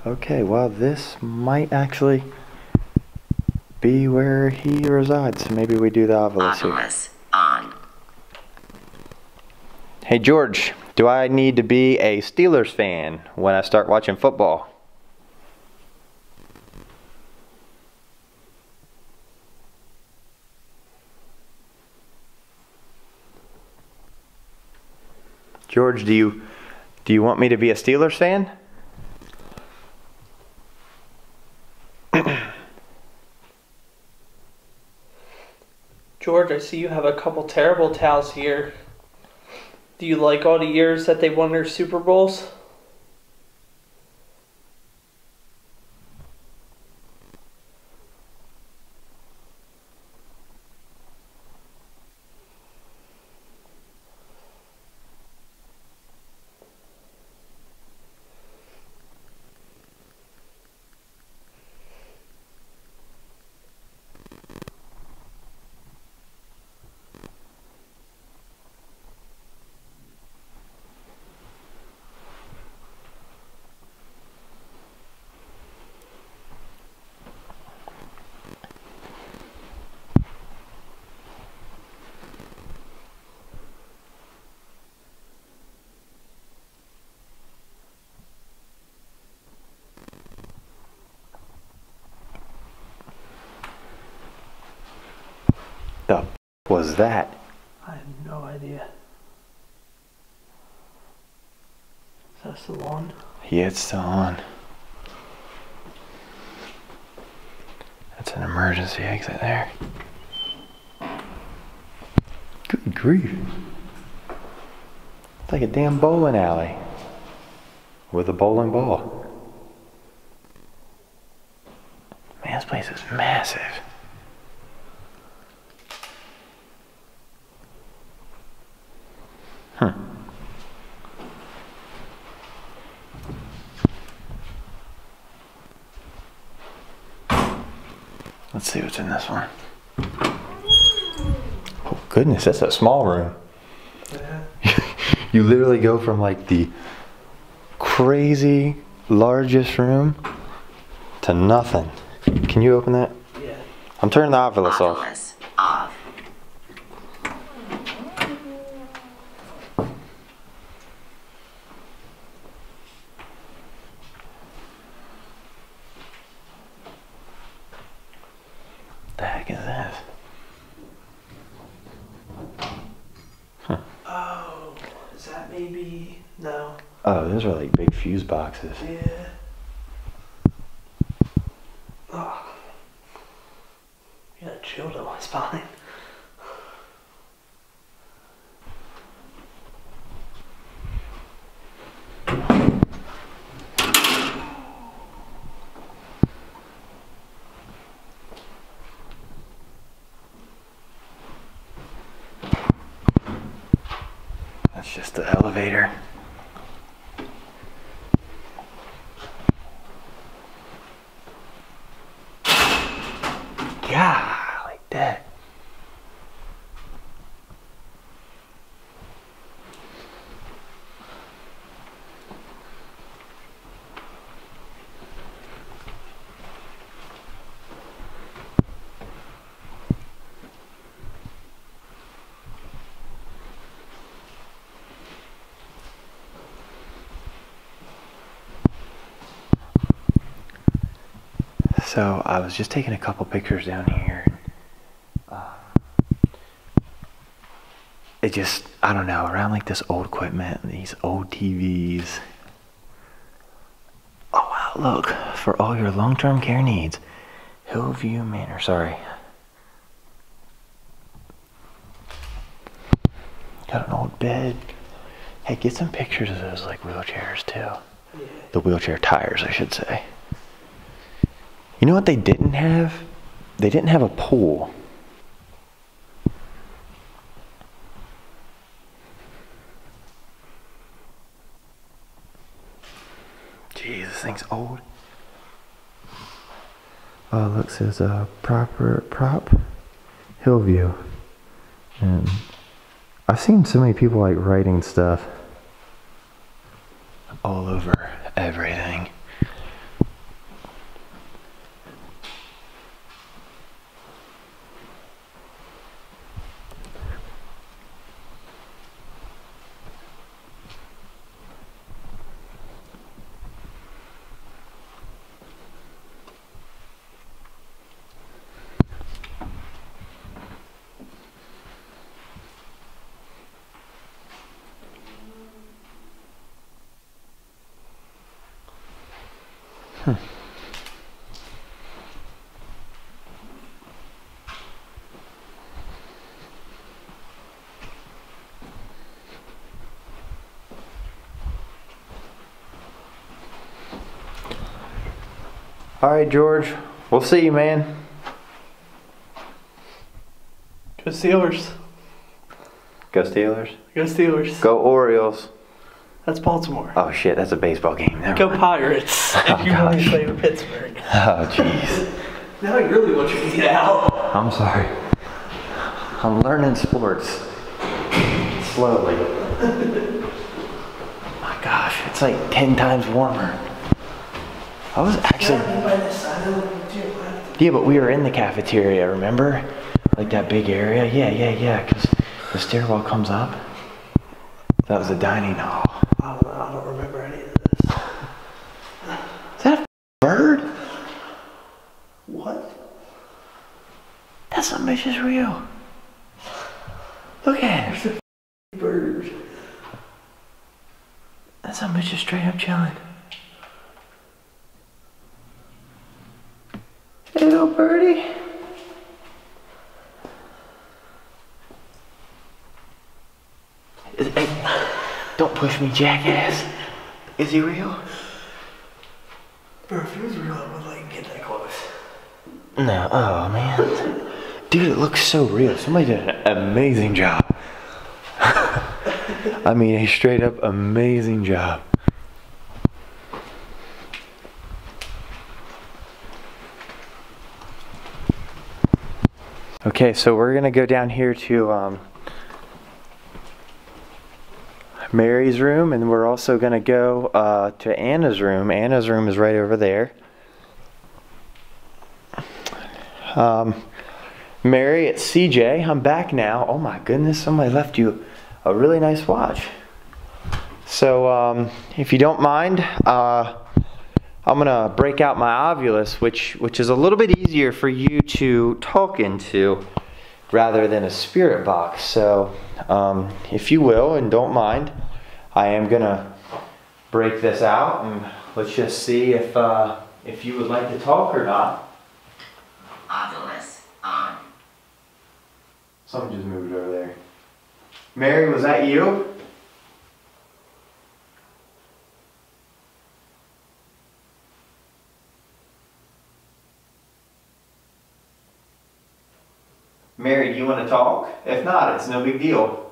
Okay, well this might actually be where he resides. Maybe we do the Ovilus on. Hey George, do I need to be a Steelers fan when I start watching football? George, do you want me to be a Steelers fan? George, I see you have a couple terrible towels here. Do you like all the years that they won their Super Bowls? The f was that? I have no idea. Is that still on? Yeah, it's still on. That's an emergency exit there. Good grief. It's like a damn bowling alley with a bowling ball. Man, this place is massive. Let's see what's in this one. Oh goodness, that's a small room. Yeah. You literally go from like the crazy largest room to nothing. Can you open that? Yeah. I'm turning the Ovilus off. Those are like big fuse boxes. Yeah. Oh. I got chilled on my spine. That's just the elevator. So I was just taking a couple pictures down here. It just, I don't know, around like this old equipment, and these old TVs. Oh wow, look, for all your long-term care needs. Hillview Manor, sorry. Got an old bed. Hey, get some pictures of those like wheelchairs too. Yeah. The wheelchair tires, I should say. You know what they didn't have? They didn't have a pool. Jeez, this thing's old. Oh, look, says prop Hillview. And I've seen so many people like writing stuff all over everything. All right, George. We'll see you, man. Go Steelers. Go Steelers? Go Steelers. Go Orioles. That's Baltimore. Oh, shit. That's a baseball game. Never mind. Pirates. If you want to play with Pittsburgh. Oh, jeez. Now I really want you to get out. I'm sorry. I'm learning sports. Slowly. My gosh. It's like 10 times warmer. I was actually... Yeah, but we were in the cafeteria, remember? Like that big area. Yeah. Because the stairwell comes up. That was the dining hall. I don't remember any of this. Is that a bird? What? That's not much as real. Look at it. There's a bird. That's not much as straight up chilling. Hey, little birdie. Hey, don't push me, jackass. Is he real? Bro, if he was real, I would like get that close. No, oh man. Dude, it looks so real. Somebody did an amazing job. I mean, a straight up amazing job. Okay, so we're gonna go down here to Mary's room, and we're also gonna go to Anna's room. Anna's room is right over there. Mary, it's CJ. I'm back now. Oh my goodness, somebody left you a really nice watch. So if you don't mind, I'm gonna break out my Ovilus, which is a little bit easier for you to talk into rather than a spirit box. So if you will and don't mind, I am gonna break this out and let's just see if you would like to talk or not. Ovilus on. Something just moved over there. Mary, was that you? Mary, do you want to talk? If not, it's no big deal.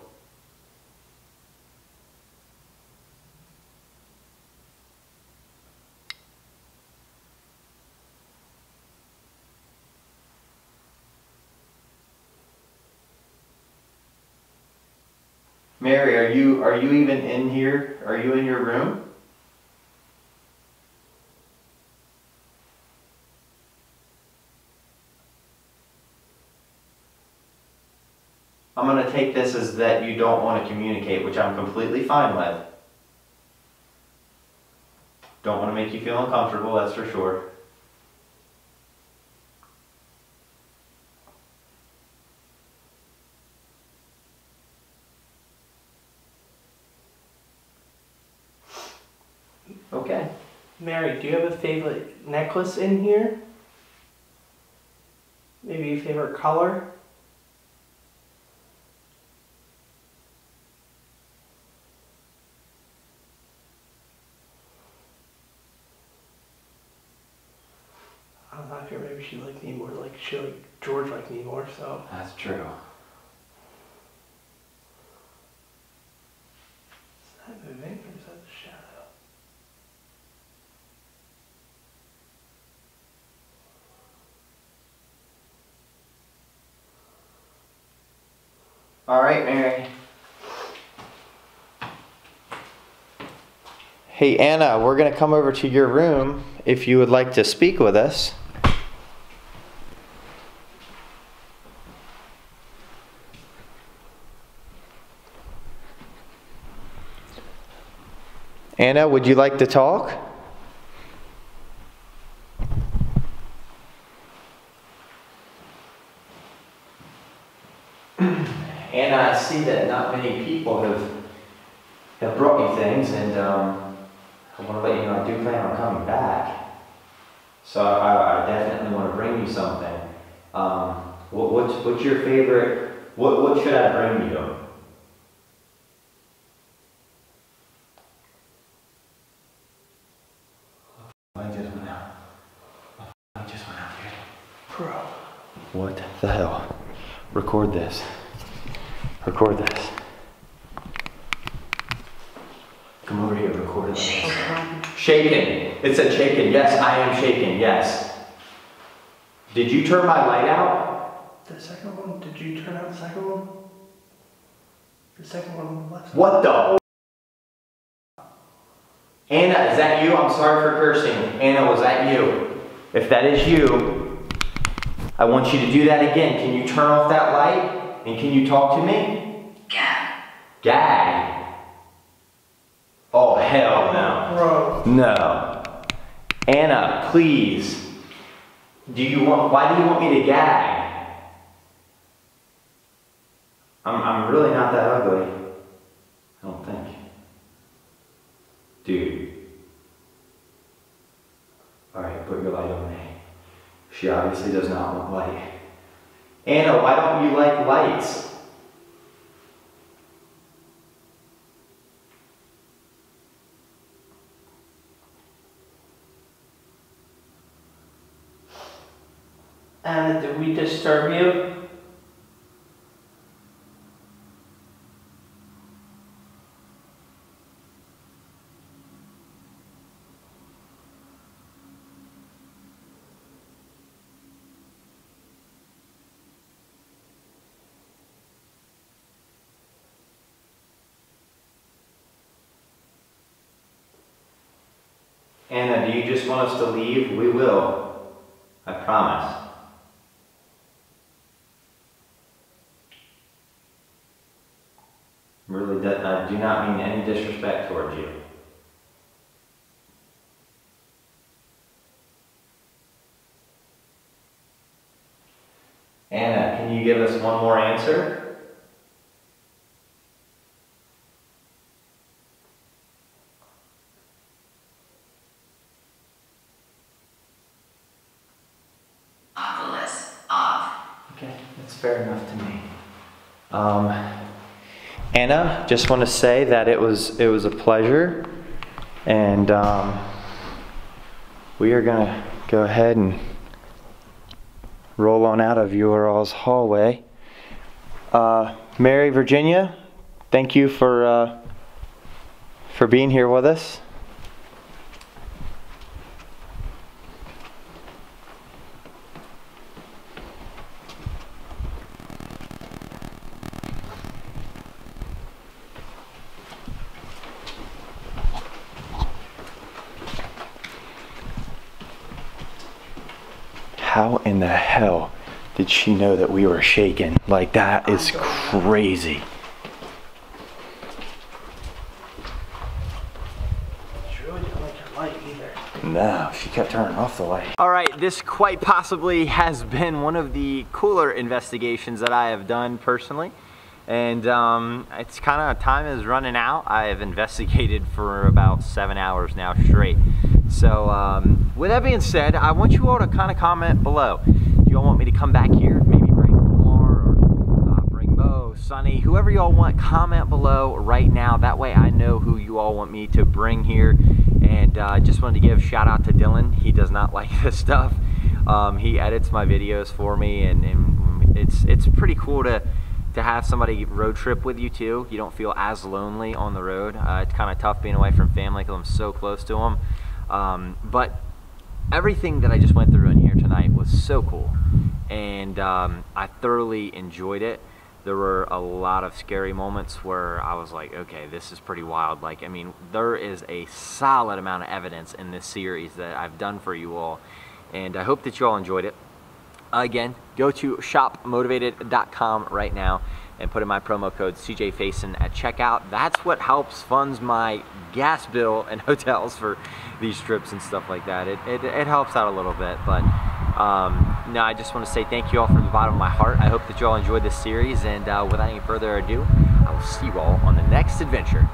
Mary, are you even in here? Are you in your room? I'm going to take this as that you don't want to communicate, which I'm completely fine with. Don't want to make you feel uncomfortable, that's for sure. Okay. Mary, do you have a favorite necklace in here? Maybe a favorite color? She liked me more, like she liked George liked me more, so. That's true. Is that moving or is that the shadow? Alright, Mary. Hey Anna, we're gonna come over to your room if you would like to speak with us. Anna, would you like to talk? Anna, I see that not many people have brought me things, and I want to let you know I do plan on coming back. So I definitely want to bring you something. What's your favorite? What should I bring you? Record this. Record this. Come over here, record it. Shaken. It said shaken. Yes, I am shaken. Yes. Did you turn my light out? The second one? Did you turn out the second one? The second one on the left. What the? Anna, is that you? I'm sorry for cursing. Anna, was that you? If that is you, I want you to do that again. Can you turn off that light? And can you talk to me? Gag. Gag? Oh, hell no. Bro. No. Anna, please. Why do you want me to gag? I'm really not that ugly. I don't think. Dude. Alright, put your light on me. She obviously does not want light. Anna, why don't you like lights? Anna, did we disturb you? Anna, do you just want us to leave? We will. I promise. Really, I do not mean any disrespect towards you. Anna, can you give us one more answer? Fair enough to me. Anna, just want to say that it was a pleasure, and we are gonna go ahead and roll on out of your all's hallway. Mary, Virginia, thank you for being here with us. How in the hell did she know that we were shaking? Like, that is crazy. She really didn't like her light either. No, she kept turning off the light. All right, this quite possibly has been one of the cooler investigations that I have done personally. And it's kind of, time is running out. I have investigated for about 7 hours now straight. So with that being said, I want you all to kind of comment below. Do y'all want me to come back here? Maybe bring Lamar or bring Mo, Sunny, whoever y'all want, comment below right now. That way I know who you all want me to bring here. And I just wanted to give a shout out to Dylan. He does not like this stuff. He edits my videos for me, and it's pretty cool to have somebody road trip with you too. You don't feel as lonely on the road. It's kind of tough being away from family because I'm so close to them. But everything that I just went through in here tonight was so cool, and I thoroughly enjoyed it. There were a lot of scary moments where I was like, okay, this is pretty wild. Like, I mean, there is a solid amount of evidence in this series that I've done for you all, and I hope that you all enjoyed it. Again, go to shopmotivated.com right now and put in my promo code CJ Faison at checkout. That's what helps funds my gas bill and hotels for these trips and stuff like that. It helps out a little bit, but no, I just want to say thank you all from the bottom of my heart. I hope that you all enjoyed this series, and without any further ado, I will see you all on the next adventure.